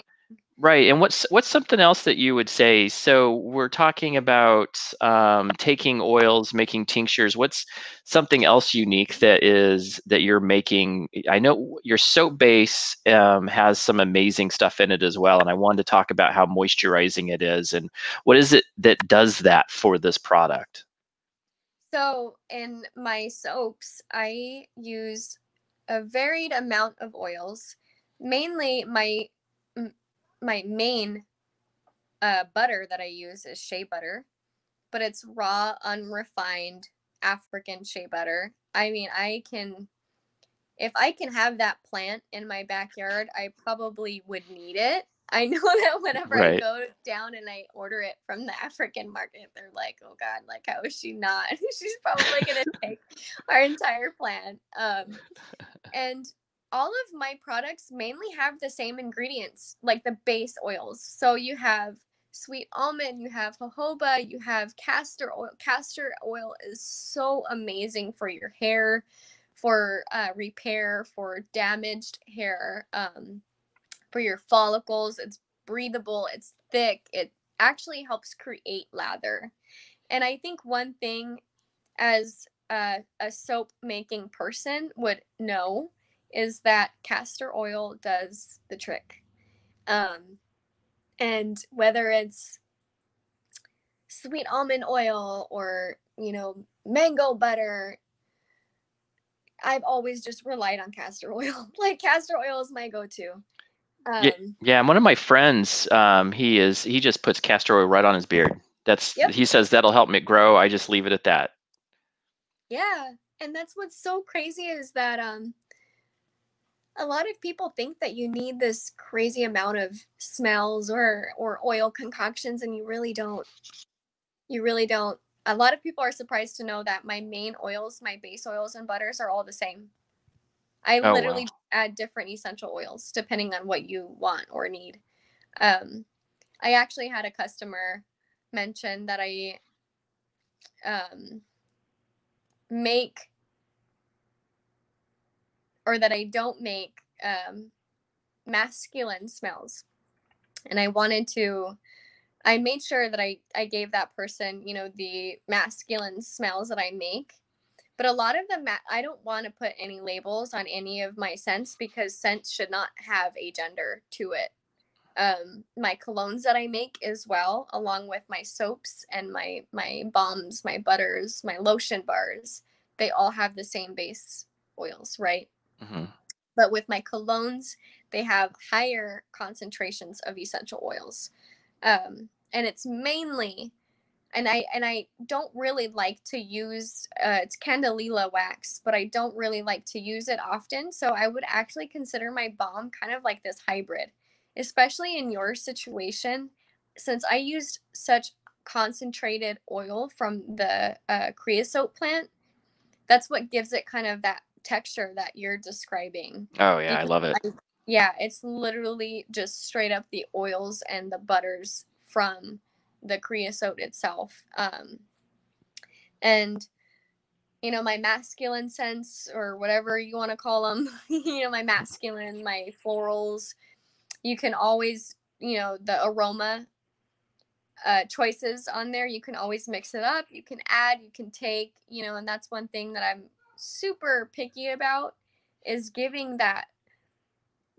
right. And what's what's something else that you would say? So we're talking about um, taking oils, making tinctures. What's something else unique that is that you're making? I know your soap base um, has some amazing stuff in it as well. And I wanted to talk about how moisturizing it is. And what is it that does that for this product? So in my soaps, I use a varied amount of oils, mainly my My main uh, butter that I use is shea butter, but it's raw, unrefined African shea butter. I mean, I can, if I can have that plant in my backyard, I probably would need it. I know that whenever right. I go down and I order it from the African market, they're like, oh God, like how is she not? She's probably going to take our entire plant. Um, and all of my products mainly have the same ingredients, like the base oils. So you have sweet almond, you have jojoba, you have castor oil. Castor oil is so amazing for your hair, for uh, repair, for damaged hair, um, for your follicles. It's breathable, it's thick, it actually helps create lather. And I think one thing as a, a soap making person would know is that castor oil does the trick. Um, and whether it's sweet almond oil or, you know, mango butter, I've always just relied on castor oil. Like castor oil is my go-to. Um, yeah, yeah. And one of my friends, um, he is, he just puts castor oil right on his beard. That's, yep. He says that'll help me grow. I just leave it at that. Yeah. And that's what's so crazy is that, um, a lot of people think that you need this crazy amount of smells or, or oil concoctions. And you really don't, you really don't. A lot of people are surprised to know that my main oils, my base oils and butters are all the same. I oh, literally wow. add different essential oils depending on what you want or need. Um, I actually had a customer mention that I um, make or that I don't make um, masculine smells. And I wanted to... I made sure that I, I gave that person, you know, the masculine smells that I make. But a lot of them, I don't want to put any labels on any of my scents because scents should not have a gender to it. Um, my colognes that I make as well, along with my soaps and my, my balms, my butters, my lotion bars, they all have the same base oils, right? Mm-hmm. But with my colognes, they have higher concentrations of essential oils. Um, and it's mainly, and I, and I don't really like to use, uh, it's candelilla wax, but I don't really like to use it often. So I would actually consider my balm kind of like this hybrid, especially in your situation, since I used such concentrated oil from the, uh, creosote plant. That's what gives it kind of that texture that you're describing. Oh yeah. I love it. I, Yeah, it's literally just straight up the oils and the butters from the creosote itself. Um, and, you know, my masculine scents or whatever you want to call them, you know, my masculine, my florals, you can always, you know, the aroma uh, choices on there, you can always mix it up. You can add, you can take, you know, and that's one thing that I'm super picky about is giving that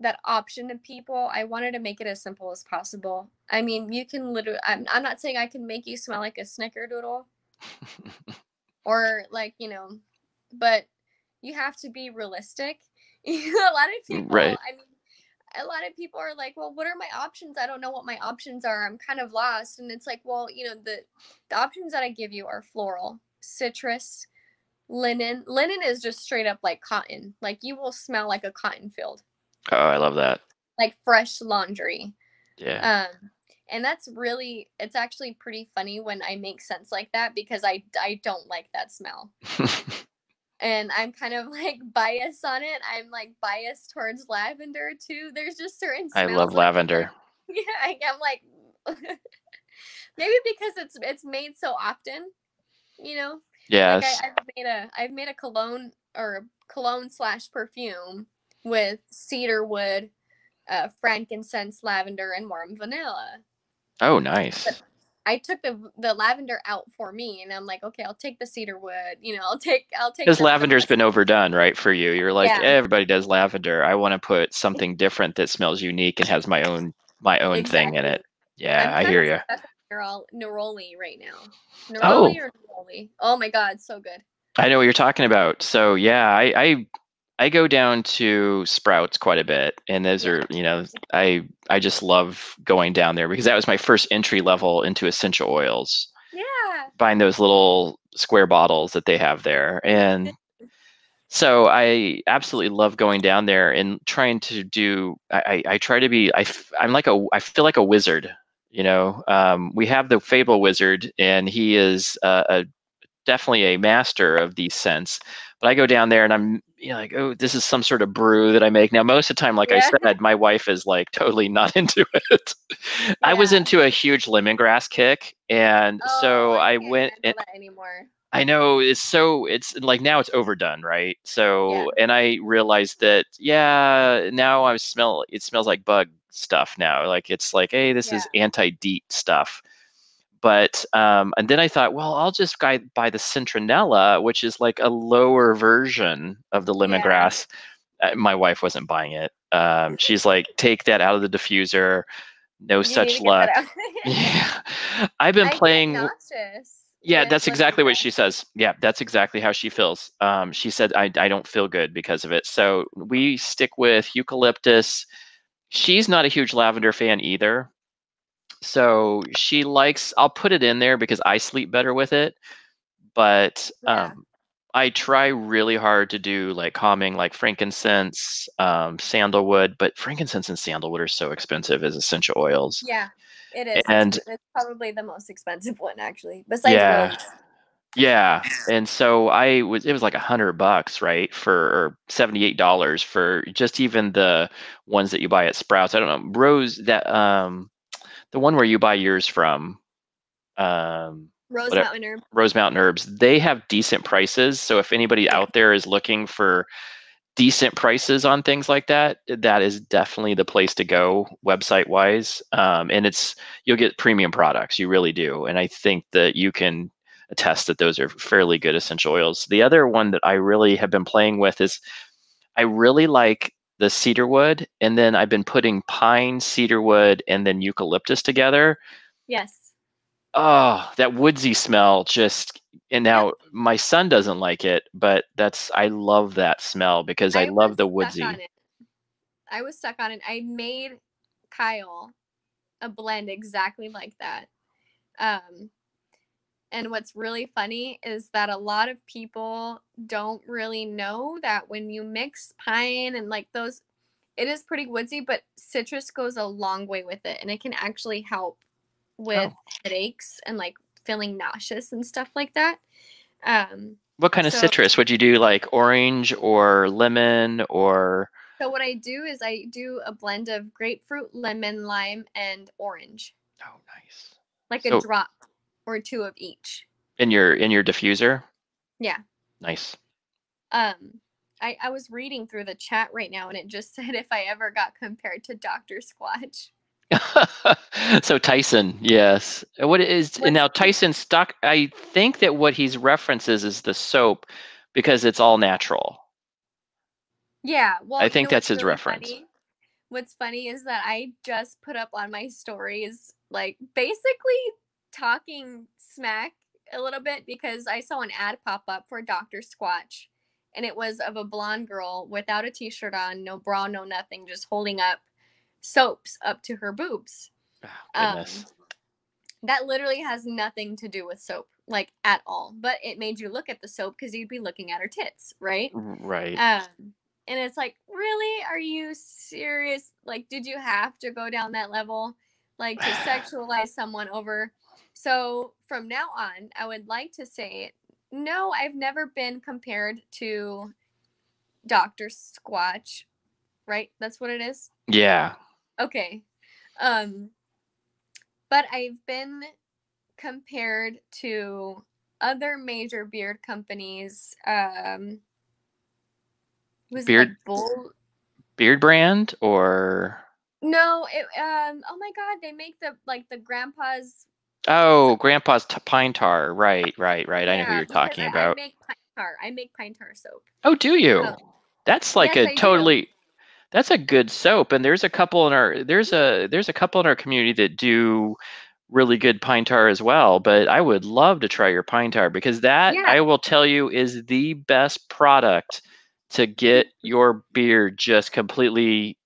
that option to people. I wanted to make it as simple as possible. I mean, you can literally, I'm, I'm not saying I can make you smell like a snickerdoodle or like, you know, but you have to be realistic. A lot of people, right. I mean, a lot of people are like, well, what are my options? I don't know what my options are. I'm kind of lost. And it's like, well, you know, the, the options that I give you are floral, citrus, linen. Linen is just straight up like cotton. Like you will smell like a cotton field. Oh, I love that. Like fresh laundry. Yeah. Um, and that's really, it's actually pretty funny when I make sense like that because I, I don't like that smell. And I'm kind of like biased on it. I'm like biased towards lavender too. There's just certain smells. I love like lavender. That. Yeah, I'm like, maybe because it's it's made so often, you know? Yes. Like I, I've, made a, I've made a cologne or a cologne slash perfume with cedarwood, uh, frankincense, lavender, and warm vanilla. Oh, nice. But I took the the lavender out for me, and I'm like, okay, I'll take the cedarwood. You know, I'll take I'll take. Because lavender's been overdone, right? For you, you're like, yeah. Hey, everybody does lavender. I want to put something different that smells unique and has my own my own exactly. thing in it. Yeah, I'm I hear you. Neroli right now. Neroli oh. or neroli? Oh my God, so good. I know what you're talking about. So yeah, I. I I go down to Sprouts quite a bit, and those are, you know, I I just love going down there because that was my first entry level into essential oils. Yeah. Buying those little square bottles that they have there. And so I absolutely love going down there and trying to do, I, I try to be, I, I'm like a, I feel like a wizard, you know. Um, we have the Fable Wizard, and he is uh, a definitely a master of these scents. But I go down there and I'm you know, like, oh, this is some sort of brew that I make. Now, most of the time, like yeah. I said, my wife is like totally not into it. Yeah. I was into a huge lemongrass kick. And oh, so I, I went and anymore. I know it's so it's like now it's overdone. Right. So yeah. And I realized that, yeah, now I smell it smells like bug stuff now. Like it's like, hey, this yeah. is anti-DEET stuff. But um, and then I thought, well, I'll just buy, buy the citronella, which is like a lower version of the lemongrass. Yeah. Uh, my wife wasn't buying it. Um, she's like, take that out of the diffuser. No you such luck. yeah. I've been I playing. Yeah, that's exactly what she says. Yeah, that's exactly how she feels. Um, she said, I, I don't feel good because of it. So we stick with eucalyptus. She's not a huge lavender fan either. So she likes, I'll put it in there because I sleep better with it. But um, yeah. I try really hard to do like calming, like frankincense, um, sandalwood. But frankincense and sandalwood are so expensive as essential oils. Yeah, it is. And it's probably the most expensive one, actually, besides yeah. rose. Yeah. And so I was, it was like a hundred bucks, right? For or seventy-eight dollars for just even the ones that you buy at Sprouts. I don't know. Rose that, um, the one where you buy yours from, um, Rose whatever, Mountain Herbs. Rose Mountain Herbs. They have decent prices. So if anybody out there is looking for decent prices on things like that, that is definitely the place to go website wise. Um, and it's, you'll get premium products. You really do. And I think that you can attest that those are fairly good essential oils. The other one that I really have been playing with is I really like the cedarwood, and then I've been putting pine, cedarwood, and then eucalyptus together. Yes. Oh, that woodsy smell just, and now yeah. my son doesn't like it, but that's, I love that smell because I, I love the woodsy. I was stuck on it. I made Kyle a blend exactly like that. Um, and what's really funny is that a lot of people don't really know that when you mix pine and like those, it is pretty woodsy, but citrus goes a long way with it. And it can actually help with oh. headaches and like feeling nauseous and stuff like that. Um, what kind so, of citrus would you do? Like orange or lemon or? So what I do is I do a blend of grapefruit, lemon, lime, and orange. Oh, nice. Like so, a drop or two of each. In your, in your diffuser? Yeah. Nice. Um, I, I was reading through the chat right now and it just said if I ever got compared to Doctor Squatch. So Tyson, yes. What is and now Tyson's stock? I think that what he's references is the soap because it's all natural. Yeah, well, I think that's his really reference. Funny? What's funny is that I just put up on my stories, like basically talking smack a little bit because I saw an ad pop up for Doctor Squatch, and it was of a blonde girl without a t-shirt on, no bra, no nothing, just holding up soaps up to her boobs. Oh, um, that literally has nothing to do with soap, like at all. But it made you look at the soap because you'd be looking at her tits, right? Right. Um, and it's like, really? Are you serious? Like, did you have to go down that level, like to sexualize someone over? So from now on, I would like to say, no, I've never been compared to Doctor Squatch, right? That's what it is? Yeah. Okay. Um, but I've been compared to other major beard companies. Um, was beard, it Bull? Beard brand or? No. It, um. Oh my God. They make the, like the grandpa's. Oh, grandpa's t pine tar. Right, right, right. Yeah, I know who you're talking I, about. I make pine tar. I make pine tar soap. Oh, do you? Oh. That's like yes, a I totally, do. That's a good soap. And there's a couple in our, there's a, there's a couple in our community that do really good pine tar as well. But I would love to try your pine tar because that yeah. I will tell you is the best product to get your beard just completely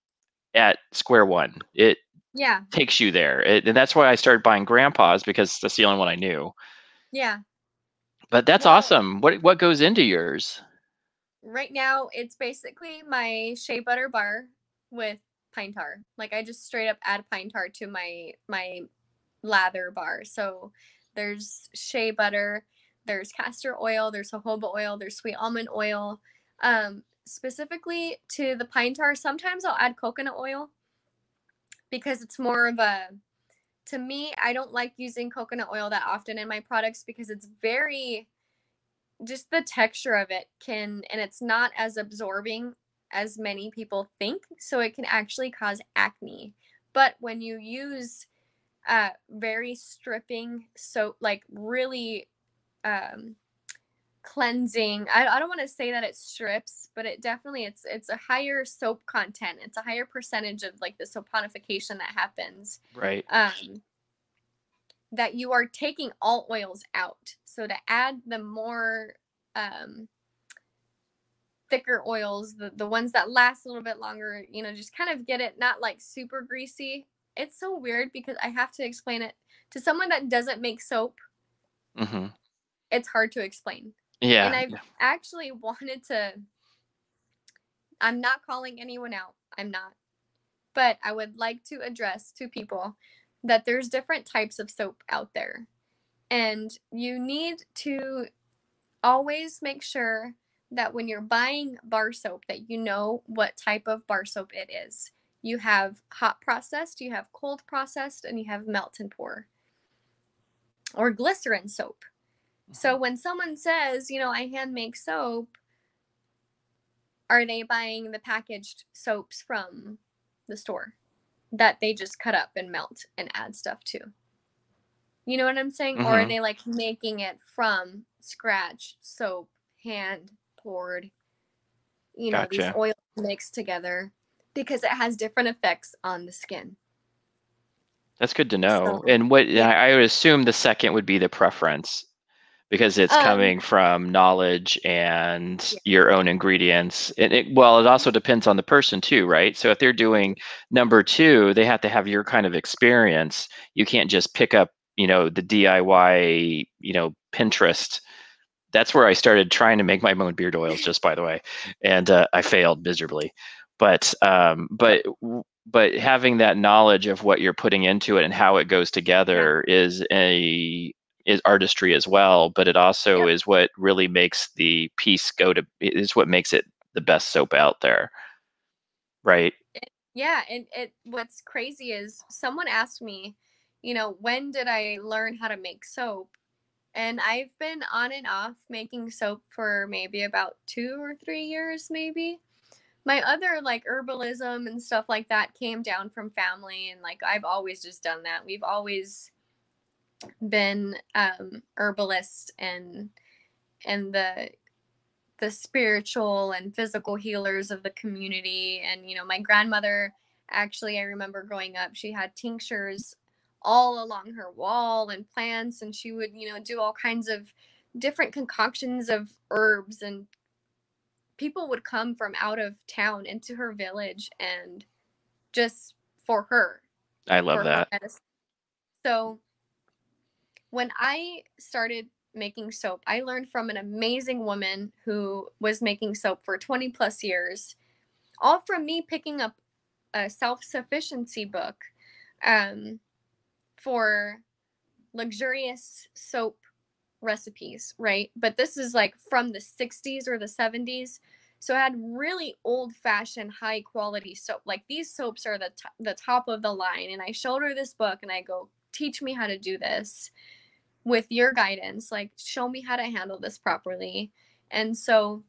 at square one. It, Yeah, takes you there, it, and that's why I started buying Grandpa's because that's the only one I knew. Yeah, but that's well, awesome. What what goes into yours? Right now, it's basically my shea butter bar with pine tar. Like I just straight up add pine tar to my my lather bar. So there's shea butter, there's castor oil, there's jojoba oil, there's sweet almond oil. Um, specifically to the pine tar, sometimes I'll add coconut oil. Because it's more of a, to me, I don't like using coconut oil that often in my products because it's very, just the texture of it can, and it's not as absorbing as many people think. So it can actually cause acne But when you use uh, very stripping soap, like really um, cleansing, I, I don't want to say that it strips, but it definitely, it's it's a higher soap content. It's a higher percentage of like the saponification that happens. Right. Um, that you are taking all oils out. So to add the more um, thicker oils, the, the ones that last a little bit longer, you know, just kind of get it not like super greasy. It's so weird because I have to explain it to someone that doesn't make soap. Mm-hmm. It's hard to explain. Yeah. And I've yeah. actually wanted to, I'm not calling anyone out. I'm not. But I would like to address to people that there's different types of soap out there. And you need to always make sure that when you're buying bar soap, that you know what type of bar soap it is. You have hot processed, you have cold processed, and you have melt and pour. Or glycerin soap. So when someone says, you know, I hand make soap, are they buying the packaged soaps from the store that they just cut up and melt and add stuff to? You know what I'm saying? Mm-hmm. Or are they like making it from scratch, soap, hand poured, you know, gotcha. These oils mixed together because it has different effects on the skin. That's good to know. So, and what yeah. I would assume the second would be the preference, because it's um, coming from knowledge and yeah. your own ingredients. And it, well, it also depends on the person too, right? So if they're doing number two, they have to have your kind of experience. You can't just pick up, you know, the D I Y, you know, Pinterest. That's where I started trying to make my own beard oils, just by the way. And uh, I failed miserably. But, um, but, but having that knowledge of what you're putting into it and how it goes together is a... is artistry as well, but it also yeah. is what really makes the piece go to, is what makes it the best soap out there. Right. It, yeah. And it, what's crazy is someone asked me, you know, when did I learn how to make soap? And I've been on and off making soap for maybe about two or three years, maybe. My other like herbalism and stuff like that came down from family. And like, I've always just done that. We've always been um herbalists and and the the spiritual and physical healers of the community. And you know, my grandmother, actually, I remember growing up, she had tinctures all along her wall and plants, and she would, you know, do all kinds of different concoctions of herbs, and people would come from out of town into her village and just for her. I love that. So when I started making soap, I learned from an amazing woman who was making soap for twenty plus years, all from me picking up a self-sufficiency book um, for luxurious soap recipes, right? But this is like from the sixties or the seventies. So I had really old-fashioned, high-quality soap. Like, these soaps are the, t- the top of the line. And I showed her this book, and I go, teach me how to do this. With your guidance, like, show me how to handle this properly. And so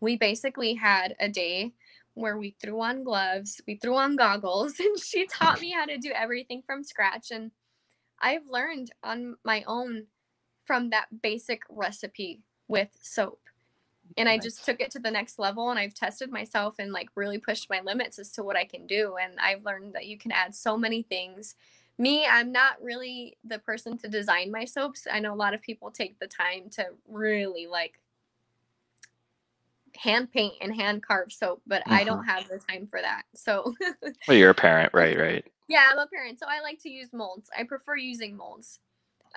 we basically had a day where we threw on gloves, we threw on goggles, and she taught me how to do everything from scratch. And I've learned on my own from that basic recipe with soap. And I just took it to the next level, and I've tested myself and like really pushed my limits as to what I can do. And I've learned that you can add so many things. Me, I'm not really the person to design my soaps. I know a lot of people take the time to really like hand paint and hand carve soap, but mm-hmm. I don't have the time for that. So well, you're a parent, right? Right. Yeah, I'm a parent, so I like to use molds. I prefer using molds.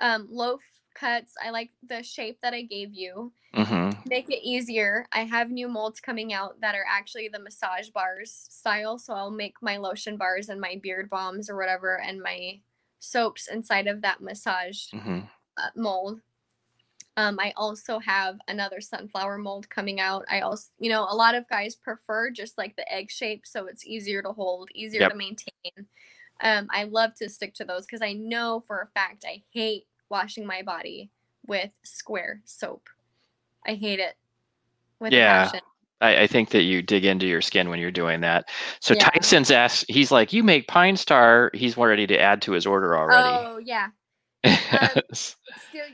Um, loaf cuts. I like the shape that I gave you. Mm-hmm. Make it easier. I have new molds coming out that are actually the massage bars style. So I'll make my lotion bars and my beard balms or whatever, and my soaps inside of that massage mm-hmm. uh, mold. Um, I also have another sunflower mold coming out. I also, you know, a lot of guys prefer just like the egg shape. So it's easier to hold, easier yep. to maintain. Um, I love to stick to those because I know for a fact I hate washing my body with square soap. I hate it with yeah. passion. I, I think that you dig into your skin when you're doing that. So yeah. Tyson's asked, he's like, you make Pine Star. He's ready to add to his order already. Oh, yeah. um, so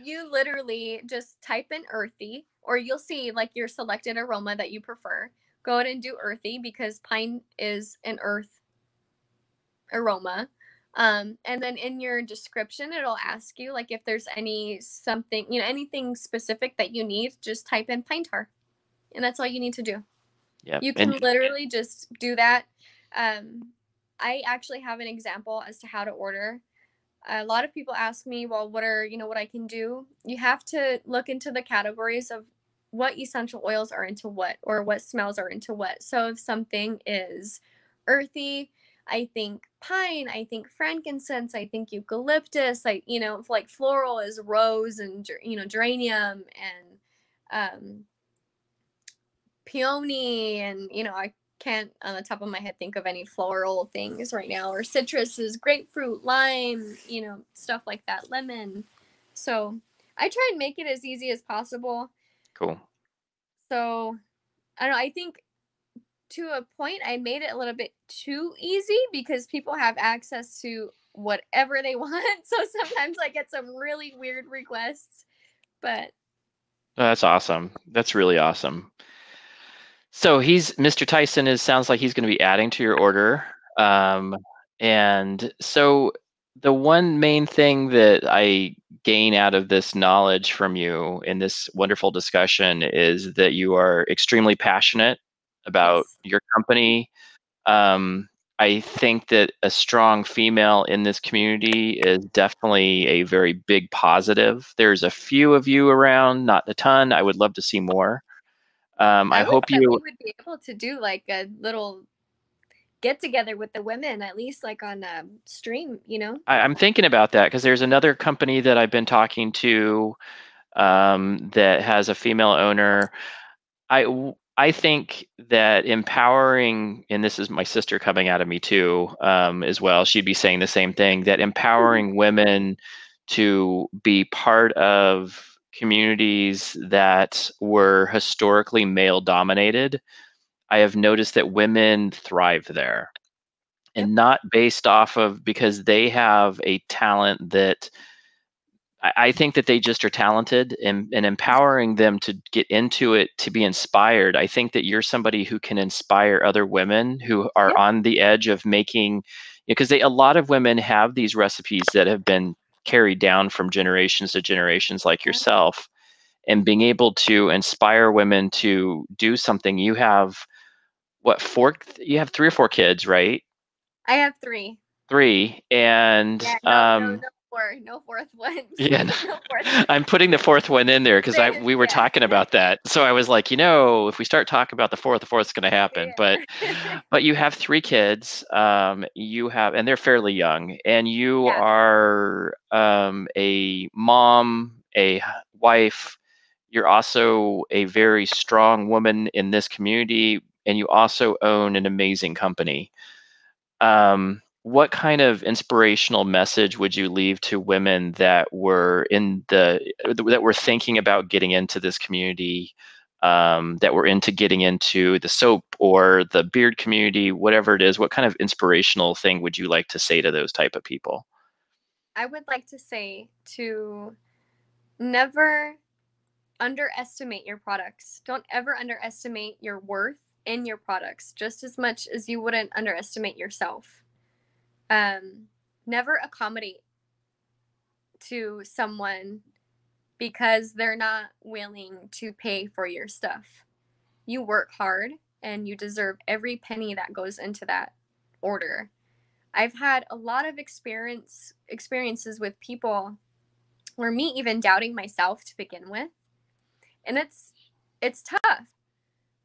you literally just type in earthy, or you'll see like your selected aroma that you prefer. Go ahead and do earthy because pine is an earth aroma. Um, and then in your description, it'll ask you like if there's any something, you know, anything specific that you need, just type in pine tar. And that's all you need to do. Yeah, you can and, literally just do that. Um, I actually have an example as to how to order. A lot of people ask me, well, what are, you know, what I can do? You have to look into the categories of what essential oils are into what, or what smells are into what. So if something is earthy, I think pine, I think frankincense, I think eucalyptus, I, you know, like floral is rose and, you know, geranium and um, peony. And, you know, I can't on the top of my head think of any floral things right now, or citrus is grapefruit, lime, you know, stuff like that, lemon. So I try and make it as easy as possible. Cool. So I don't know, I think to a point I made it a little bit too easy because people have access to whatever they want. So sometimes I get some really weird requests, but. That's awesome. That's really awesome. So he's, Mister Tyson is, sounds like he's going to be adding to your order. Um, and so the one main thing that I gain out of this knowledge from you in this wonderful discussion is that you are extremely passionate about yes. your company. Um, I think that a strong female in this community is definitely a very big positive. There's a few of you around, not a ton. I would love to see more. Um, I, I hope you we would be able to do like a little get together with the women, at least like on a stream, you know? I, I'm thinking about that because there's another company that I've been talking to um, that has a female owner. I, I think that empowering, and this is my sister coming out of me too um, as well, she'd be saying the same thing, that empowering mm-hmm. women to be part of communities that were historically male dominated, I have noticed that women thrive there. And not based off of, because they have a talent that I, I think that they just are talented, and, and empowering them to get into it, to be inspired. I think that you're somebody who can inspire other women who are yeah. on the edge of making, because they, a lot of women have these recipes that have been carried down from generations to generations like yourself, and being able to inspire women to do something. You have what, four, you have three or four kids, right? I have three. Three. And yeah, no, um, no, no, four, no fourth one. Yeah, no, no fourth. I'm putting the fourth one in there because I we were yeah. talking about that. So I was like, you know, if we start talking about the fourth, the fourth's going to happen. Yeah. But but you have three kids. Um, you have, and they're fairly young. And you yeah. are um, a mom, a wife. You're also a very strong woman in this community, and you also own an amazing company. Um, what kind of inspirational message would you leave to women that were in the that were thinking about getting into this community, um, that were into getting into the soap or the beard community, whatever it is? What kind of inspirational thing would you like to say to those type of people? I would like to say to never underestimate your products. Don't ever underestimate your worth in your products, just as much as you wouldn't underestimate yourself. Um, never accommodate to someone because they're not willing to pay for your stuff. You work hard and you deserve every penny that goes into that order. I've had a lot of experience experiences with people, or me even doubting myself to begin with. And it's, it's tough,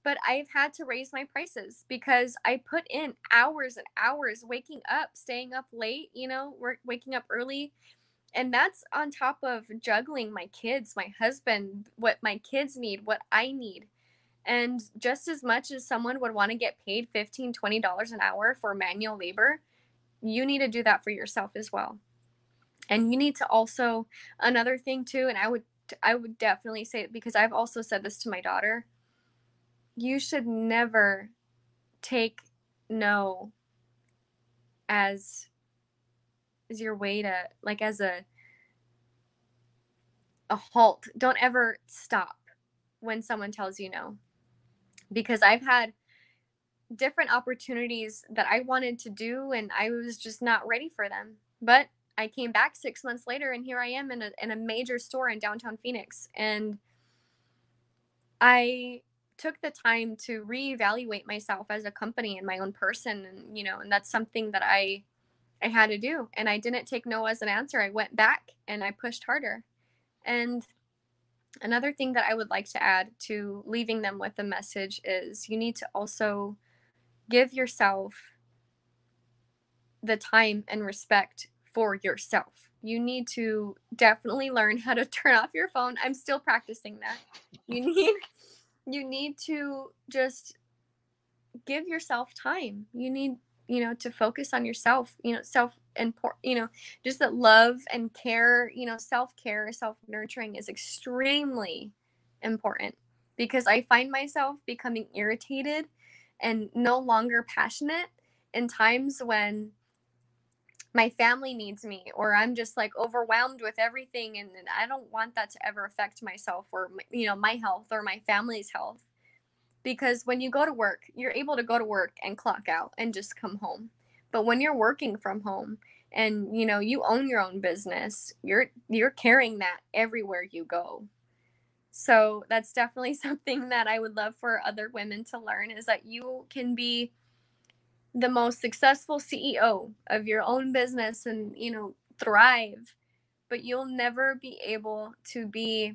but I've had to raise my prices because I put in hours and hours, waking up, staying up late, you know, work, waking up early. And that's on top of juggling my kids, my husband, what my kids need, what I need. And just as much as someone would want to get paid fifteen, twenty dollars an hour for manual labor, you need to do that for yourself as well. And you need to also, another thing too, and I would I would definitely say it because I've also said this to my daughter. you should never take no as as your way to, like, as a a halt. Don't ever stop when someone tells you no, because I've had different opportunities that I wanted to do and I was just not ready for them. But I came back six months later and here I am in a, in a major store in downtown Phoenix. And I took the time to reevaluate myself as a company and my own person. And, you know, and that's something that I, I had to do. And I didn't take no as an answer. I went back and I pushed harder. And another thing that I would like to add to leaving them with a message is you need to also give yourself the time and respect for yourself. You need to definitely learn how to turn off your phone. I'm still practicing that. You need you need to just give yourself time. You need, you know, to focus on yourself, you know, self and, you know, just that love and care, you know, self-care, self-nurturing is extremely important, because I find myself becoming irritated and no longer passionate in times when my family needs me, or I'm just like overwhelmed with everything. And, and I don't want that to ever affect myself or, my, you know, my health or my family's health, because when you go to work, you're able to go to work and clock out and just come home. But when you're working from home and, you know, you own your own business, you're, you're carrying that everywhere you go. So that's definitely something that I would love for other women to learn, is that you can be the most successful C E O of your own business and, you know, thrive, but you'll never be able to be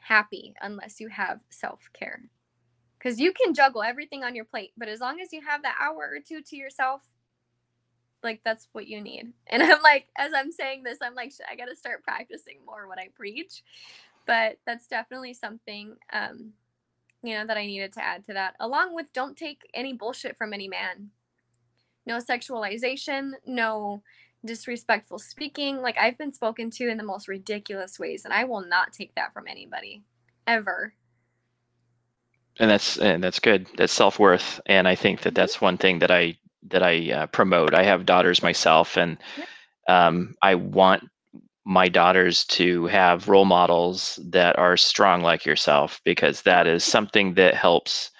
happy unless you have self-care. Because you can juggle everything on your plate, but as long as you have that hour or two to yourself, like, that's what you need. And I'm like, as I'm saying this, I'm like, I got to start practicing more what I preach. But that's definitely something, um, you know, that I needed to add to that, along with don't take any bullshit from any man. No sexualization, no disrespectful speaking. Like, I've been spoken to in the most ridiculous ways, and I will not take that from anybody ever. And that's and that's good. That's self-worth, and I think that that's one thing that I that I uh, promote. I have daughters myself, and um, I want my daughters to have role models that are strong like yourself, because that is something that helps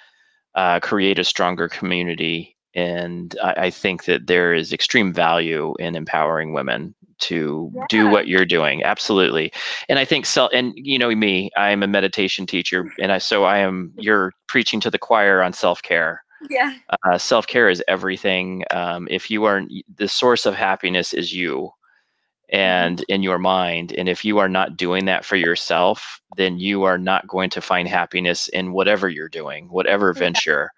uh, create a stronger community. And I, I think that there is extreme value in empowering women to yeah. do what you're doing. Absolutely. And I think so. And you know me, I'm a meditation teacher, and I so I am. You're preaching to the choir on self-care. Yeah. Uh, self-care is everything. Um, if you are the source of happiness, is you, and in your mind. And if you are not doing that for yourself, then you are not going to find happiness in whatever you're doing, whatever yeah. venture.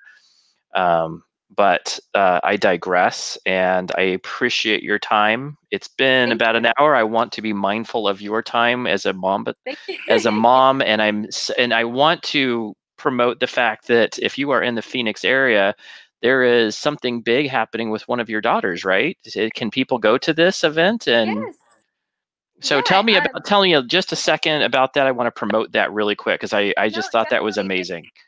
Um, But uh, I digress, and I appreciate your time. It's been Thank about you. an hour. I want to be mindful of your time as a mom, but as a mom, and I'm and I want to promote the fact that if you are in the Phoenix area, there is something big happening with one of your daughters, right? Can people go to this event? And yes. So yeah, tell me um, about tell me just a second about that. I want to promote that really quick, because I I just no, thought that was amazing. Good.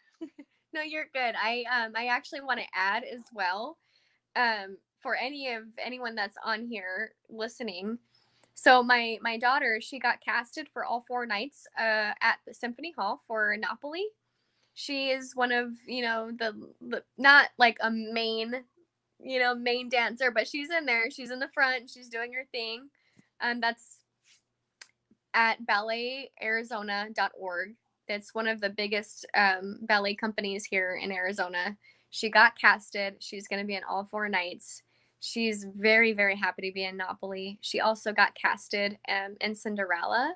No, you're good. I um I actually want to add as well, um, for any of anyone that's on here listening. So my my daughter, she got casted for all four nights uh, at the Symphony Hall for Napoli. She is one of, you know, the, the not like a main, you know, main dancer, but she's in there. She's in the front. She's doing her thing. Um, that's at ballet Arizona dot org. It's one of the biggest um, ballet companies here in Arizona. She got casted. She's going to be in all four nights. She's very, very happy to be in Napoli. She also got casted um, in Cinderella,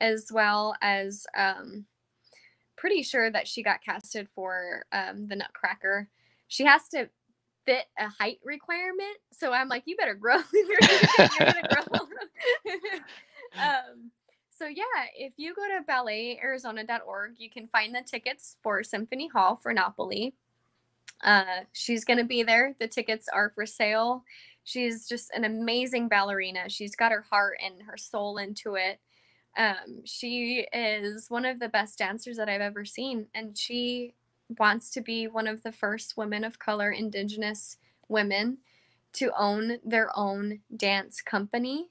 as well as um, pretty sure that she got casted for um, the Nutcracker. She has to fit a height requirement. So I'm like, you better grow. You're going to grow. um, So yeah, if you go to ballet Arizona dot org, you can find the tickets for Symphony Hall for Napoli. Uh, she's going to be there. The tickets are for sale. She's just an amazing ballerina. She's got her heart and her soul into it. Um, she is one of the best dancers that I've ever seen. And she wants to be one of the first women of color, indigenous women, to own their own dance company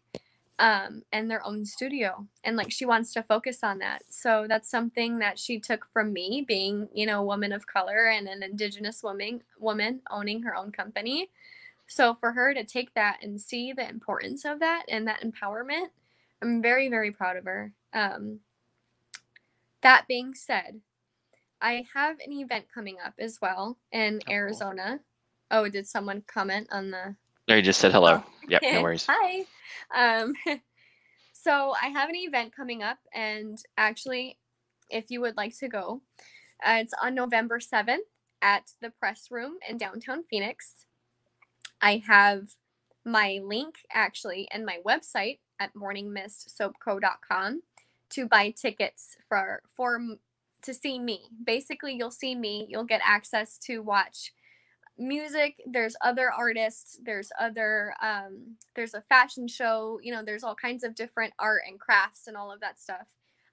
um, and their own studio. And like, she wants to focus on that. So that's something that she took from me, being, you know, a woman of color and an indigenous woman, woman owning her own company. So for her to take that and see the importance of that and that empowerment, I'm very, very proud of her. Um, that being said, I have an event coming up as well in oh, Arizona. Cool. Oh, did someone comment on the... No, you just said hello. Oh. Yep, no worries. Hi. Um, so I have an event coming up, and actually, if you would like to go, uh, it's on November seventh at the Press Room in downtown Phoenix. I have my link, actually, and my website at morning mist soap co dot com to buy tickets for, for to see me. Basically, you'll see me. You'll get access to watch music. There's other artists. There's other, um, there's a fashion show. You know, there's all kinds of different art and crafts and all of that stuff.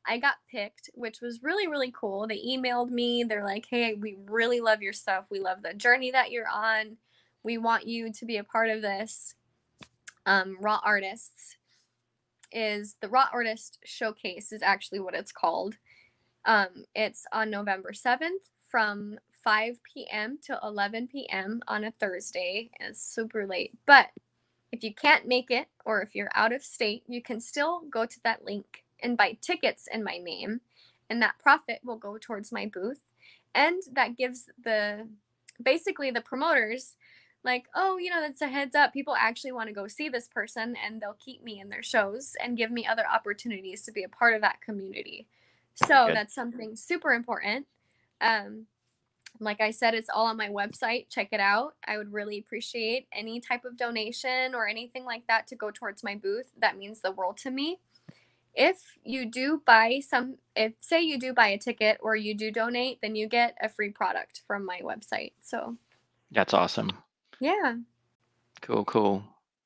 I got picked, which was really, really cool. They emailed me. They're like, hey, we really love your stuff. We love the journey that you're on. We want you to be a part of this. Um, Raw Artists is the Raw Artist Showcase is actually what it's called. Um, it's on November seventh from five p m to eleven p m on a Thursday. It's super late, but if you can't make it or if you're out of state, you can still go to that link and buy tickets in my name, and that profit will go towards my booth. And that gives the, basically the promoters, like, oh, you know, that's a heads up. People actually want to go see this person, and they'll keep me in their shows and give me other opportunities to be a part of that community. So Good. That's something super important. Um, like I said, it's all on my website. Check it out. I would really appreciate any type of donation or anything like that to go towards my booth. That means the world to me. If you do buy some, if say you do buy a ticket or you do donate, then you get a free product from my website. So that's awesome. Yeah. Cool, cool.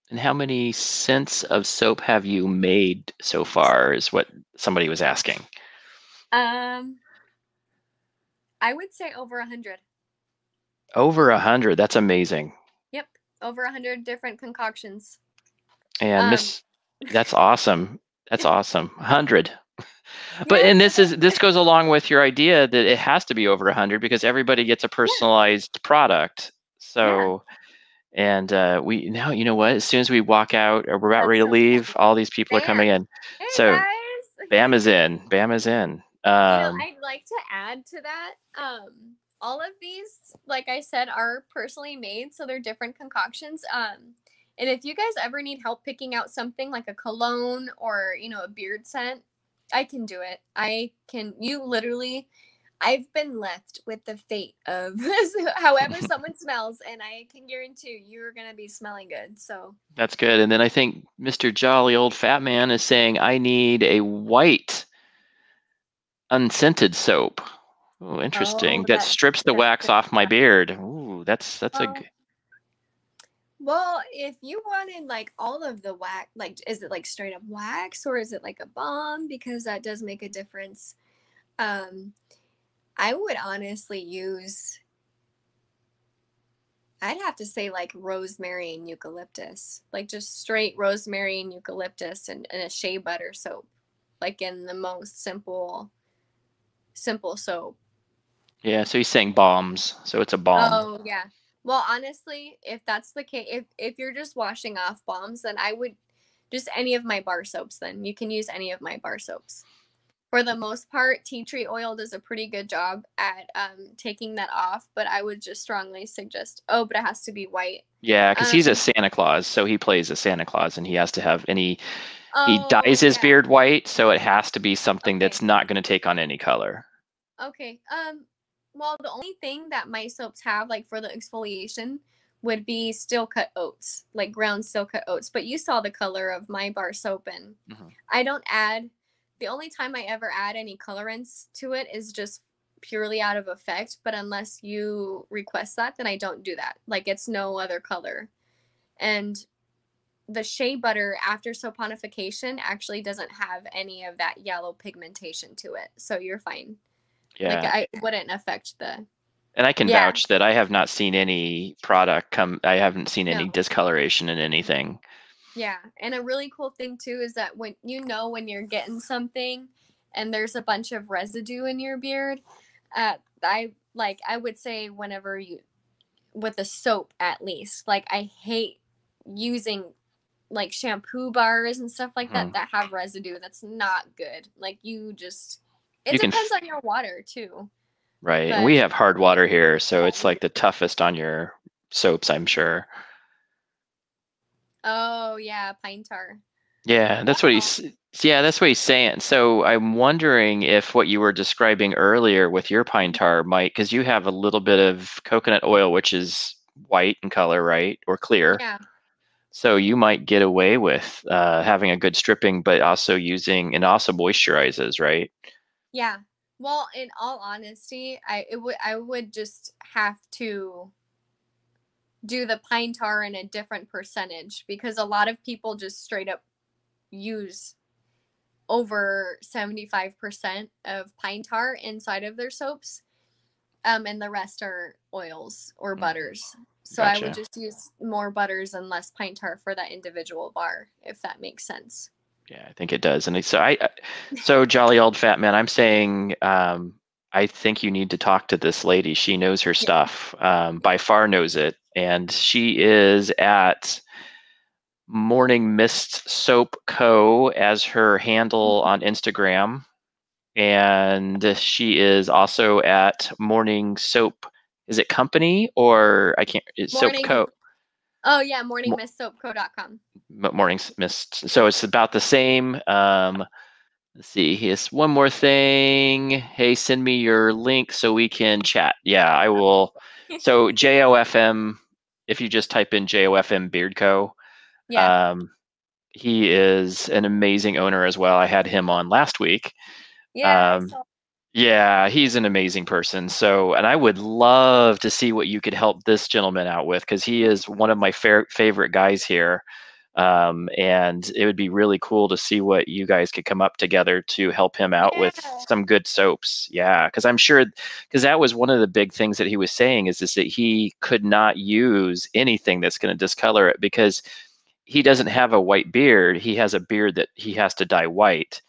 And how many scents of soap have you made so far is what somebody was asking. Um, I would say over a hundred. Over a hundred. That's amazing. Yep. Over a hundred different concoctions. And um. Miss, that's awesome. That's awesome. A hundred. But yeah. And this is this goes along with your idea that it has to be over a hundred because everybody gets a personalized yeah. product. So, yeah. and uh, we now you know what? As soon as we walk out, or we're about that's ready to leave, all these people Bam. Are coming in. Hey, so, guys. Bam is in. Bam is in. Um, you know, I'd like to add to that. Um, all of these, like I said, are personally made, so they're different concoctions. Um, and if you guys ever need help picking out something like a cologne or, you know, a beard scent, I can do it. I can. You literally. I've been left with the fate of however someone smells, and I can guarantee you, you're going to be smelling good. So that's good. And then I think Mister Jolly Old Fat Man is saying, I need a white unscented soap. Oh, interesting. Oh, that, that strips the wax good. Off my beard. Ooh, that's, that's well, a good. Well, if you wanted like all of the wax, like, is it like straight up wax or is it like a balm? Because that does make a difference. Um, I would honestly use, I'd have to say like rosemary and eucalyptus, like just straight rosemary and eucalyptus and, and a shea butter soap, like in the most simple, simple soap. Yeah. So he's saying balms. So it's a balm. Oh yeah. Well, honestly, if that's the case, if, if you're just washing off balms, then I would just any of my bar soaps, then you can use any of my bar soaps. For the most part, tea tree oil does a pretty good job at um, taking that off, but I would just strongly suggest, oh, but it has to be white. Yeah, because um, he's a Santa Claus, so he plays a Santa Claus, and he has to have any, oh, he dyes his yeah. beard white, so it has to be something okay. that's not going to take on any color. Okay, Um. well, the only thing that my soaps have, like for the exfoliation, would be steel-cut oats, like ground steel-cut oats, but you saw the color of my bar soap, and mm-hmm. I don't add... The only time I ever add any colorants to it is just purely out of effect. But unless you request that, then I don't do that. Like, it's no other color. And the shea butter after saponification actually doesn't have any of that yellow pigmentation to it. So you're fine. Yeah. Like, I, it wouldn't affect the And I can yeah. vouch that I have not seen any product come, I haven't seen no. any discoloration in anything. Yeah. And a really cool thing too, is that when, you know, when you're getting something and there's a bunch of residue in your beard, uh, I like, I would say whenever you, with the soap, at least, like I hate using like shampoo bars and stuff like that, mm. that have residue. That's not good. Like you just, it you depends can... on your water too. Right. But, and we have hard water here, so it's like the toughest on your soaps, I'm sure. Oh, yeah. Pine tar. Yeah, that's wow. what he's, yeah, that's what he's saying. So I'm wondering if what you were describing earlier with your pine tar might, because you have a little bit of coconut oil, which is white in color, right? Or clear. Yeah. So you might get away with uh, having a good stripping, but also using, and also moisturizes, right? Yeah. Well, in all honesty, I it would I would just have to do the pine tar in a different percentage, because a lot of people just straight up use over seventy-five percent of pine tar inside of their soaps, um, and the rest are oils or butters. So gotcha. I would just use more butters and less pine tar for that individual bar, if that makes sense. Yeah, I think it does. And so I, so jolly old fat man, I'm saying, um, I think you need to talk to this lady. She knows her stuff, um, by far knows it. And she is at Morning Mist Soap Co. as her handle on Instagram. And she is also at Morning Soap. Is it company or I can't, it's Morning. Soap Co. Oh, yeah, morning mist soap co dot com. Morning Mist. So it's about the same. Um, let's see. Here's one more thing. Hey, send me your link so we can chat. Yeah, I will. So J O F M, if you just type in J O F M Beard Co., yeah. um, he is an amazing owner as well. I had him on last week. Yeah, um, Yeah, he's an amazing person. So, and I would love to see what you could help this gentleman out with, because he is one of my fa- favorite guys here. Um, and it would be really cool to see what you guys could come up together to help him out yeah. with some good soaps. Yeah, because I'm sure, because that was one of the big things that he was saying is, is that he could not use anything that's going to discolor it, because he doesn't have a white beard. He has a beard that he has to dye white.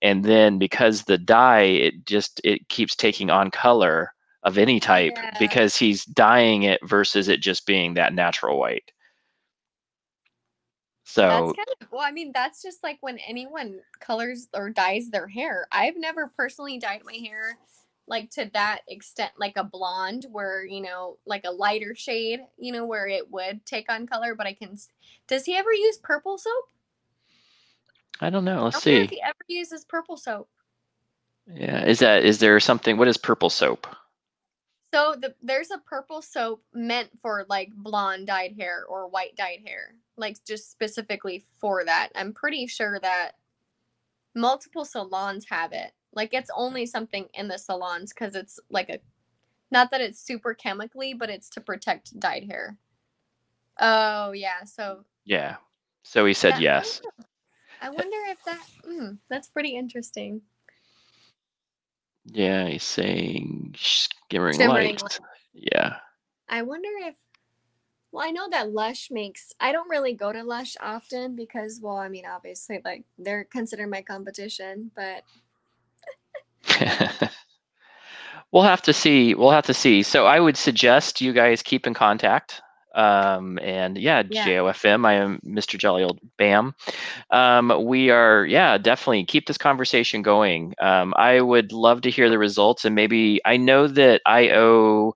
And then because the dye, it just, it keeps taking on color of any type yeah. because he's dyeing it versus it just being that natural white. So, that's kind of, well, I mean, that's just like when anyone colors or dyes their hair. I've never personally dyed my hair like to that extent, like a blonde where, you know, like a lighter shade, you know, where it would take on color, but I can, does he ever use purple soap? I don't know. Let's I don't see. Know if he ever uses purple soap. Yeah. Is that, is there something, what is purple soap? So the, there's a purple soap meant for like blonde dyed hair or white dyed hair, like just specifically for that. I'm pretty sure that multiple salons have it. Like it's only something in the salons because it's like a, not that it's super chemically, but it's to protect dyed hair. Oh yeah. So. Yeah. So he said that, yes. I wonder if that, mm, that's pretty interesting. Yeah, he's saying skimmering, skimmering light. light. Yeah. I wonder if, well, I know that Lush makes, I don't really go to Lush often because, well, I mean, obviously, like, they're considered my competition, but. We'll have to see. We'll have to see. So I would suggest you guys keep in contact. Um, and yeah, yeah, J O F M, I am Mister Jolly Old Bam. Um, we are, yeah, definitely keep this conversation going. Um, I would love to hear the results, and maybe I know that I owe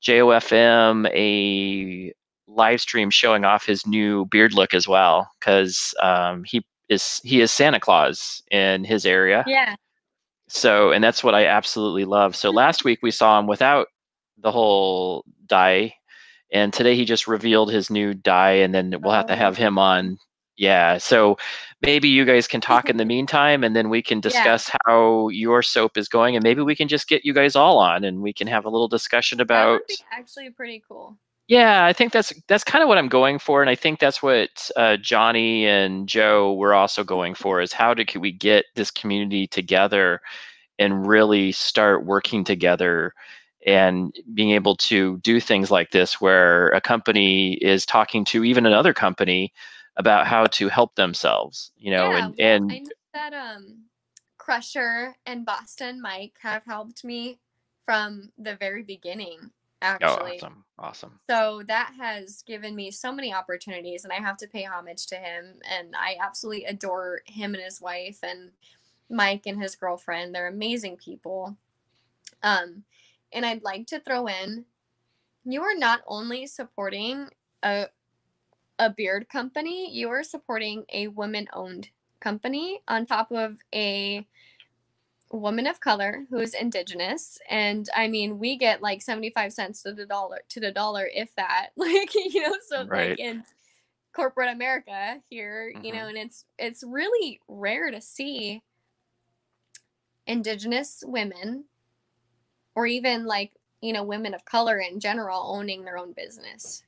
J O F M a live stream showing off his new beard look as well. Cause, um, he is, he is Santa Claus in his area. Yeah. So, and that's what I absolutely love. So last week we saw him without the whole dye. And today he just revealed his new dye, and then we'll have to have him on. Yeah. So maybe you guys can talk in the meantime, and then we can discuss yeah. how your soap is going, and maybe we can just get you guys all on and we can have a little discussion about. That would be actually pretty cool. Yeah. I think that's, that's kind of what I'm going for. And I think that's what uh, Johnny and Joe were also going for, is how do, can we get this community together and really start working together and being able to do things like this where a company is talking to even another company about how to help themselves, you know, yeah, and, and I know that um, Crusher and Boston Mike have helped me from the very beginning, actually. Oh, awesome. Awesome. So that has given me so many opportunities, and I have to pay homage to him. And I absolutely adore him and his wife and Mike and his girlfriend. They're amazing people. Um, and I'd like to throw in, you are not only supporting a, a beard company, you are supporting a woman-owned company on top of a woman of color who is indigenous. And I mean, we get like seventy-five cents to the dollar, to the dollar, if that, like, you know, so right. like in corporate America here, mm-hmm. you know, and it's, it's really rare to see indigenous women or even like, you know, women of color in general owning their own business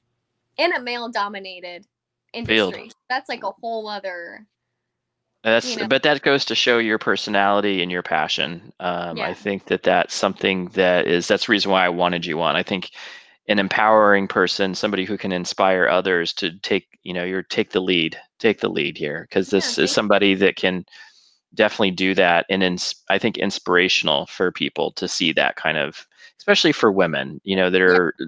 in a male dominated industry. Field. That's like a whole other, That's, you know. But that goes to show your personality and your passion. Um, yeah. I think that that's something that is, that's the reason why I wanted you on. I think an empowering person, somebody who can inspire others to take, you know, your take the lead, take the lead here. Cause this yeah, is somebody that can definitely do that. And ins- I think inspirational for people to see that kind of, especially for women, you know, that are yeah.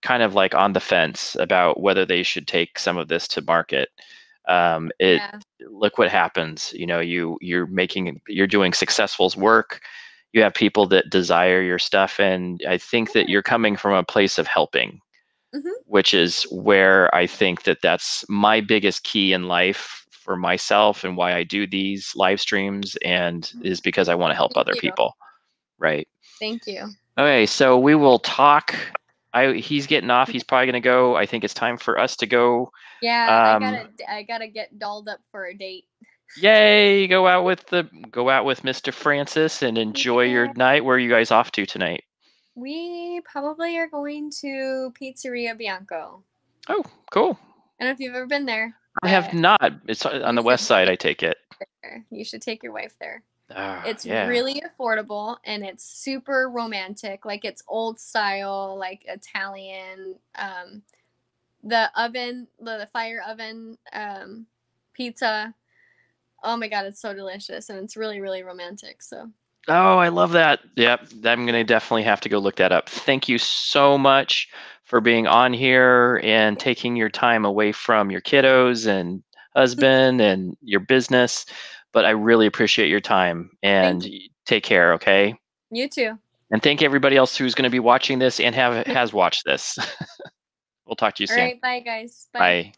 kind of like on the fence about whether they should take some of this to market. Um, it yeah. look what happens, you know, you, you're making, you're doing successful work. You have people that desire your stuff. And I think mm-hmm. that you're coming from a place of helping, mm-hmm. which is where I think that that's my biggest key in life for myself and why I do these live streams and mm-hmm. is because I want to help Thank other you. people. Right. Thank you. Okay. So we will talk. I, he's getting off. He's probably going to go. I think it's time for us to go. Yeah, um, I gotta, I gotta get dolled up for a date. Yay! Go out with the, go out with Mister Francis and enjoy yeah. your night. Where are you guys off to tonight? We probably are going to Pizzeria Bianco. Oh, cool! I don't know if you've ever been there. I have not. It's on the west side. I take it. There. You should take your wife there. Oh, it's yeah. really affordable and it's super romantic. Like it's old style, like Italian. Um, the oven, the, the fire oven um, pizza. Oh my God, it's so delicious and it's really, really romantic. So. Oh, I love that. Yep, I'm gonna definitely have to go look that up. Thank you so much for being on here and taking your time away from your kiddos and husband and your business. But I really appreciate your time and you. Take care. Okay. You too. And thank everybody else who's going to be watching this and have, has watched this. We'll talk to you All soon. All right. Bye guys. Bye. Bye.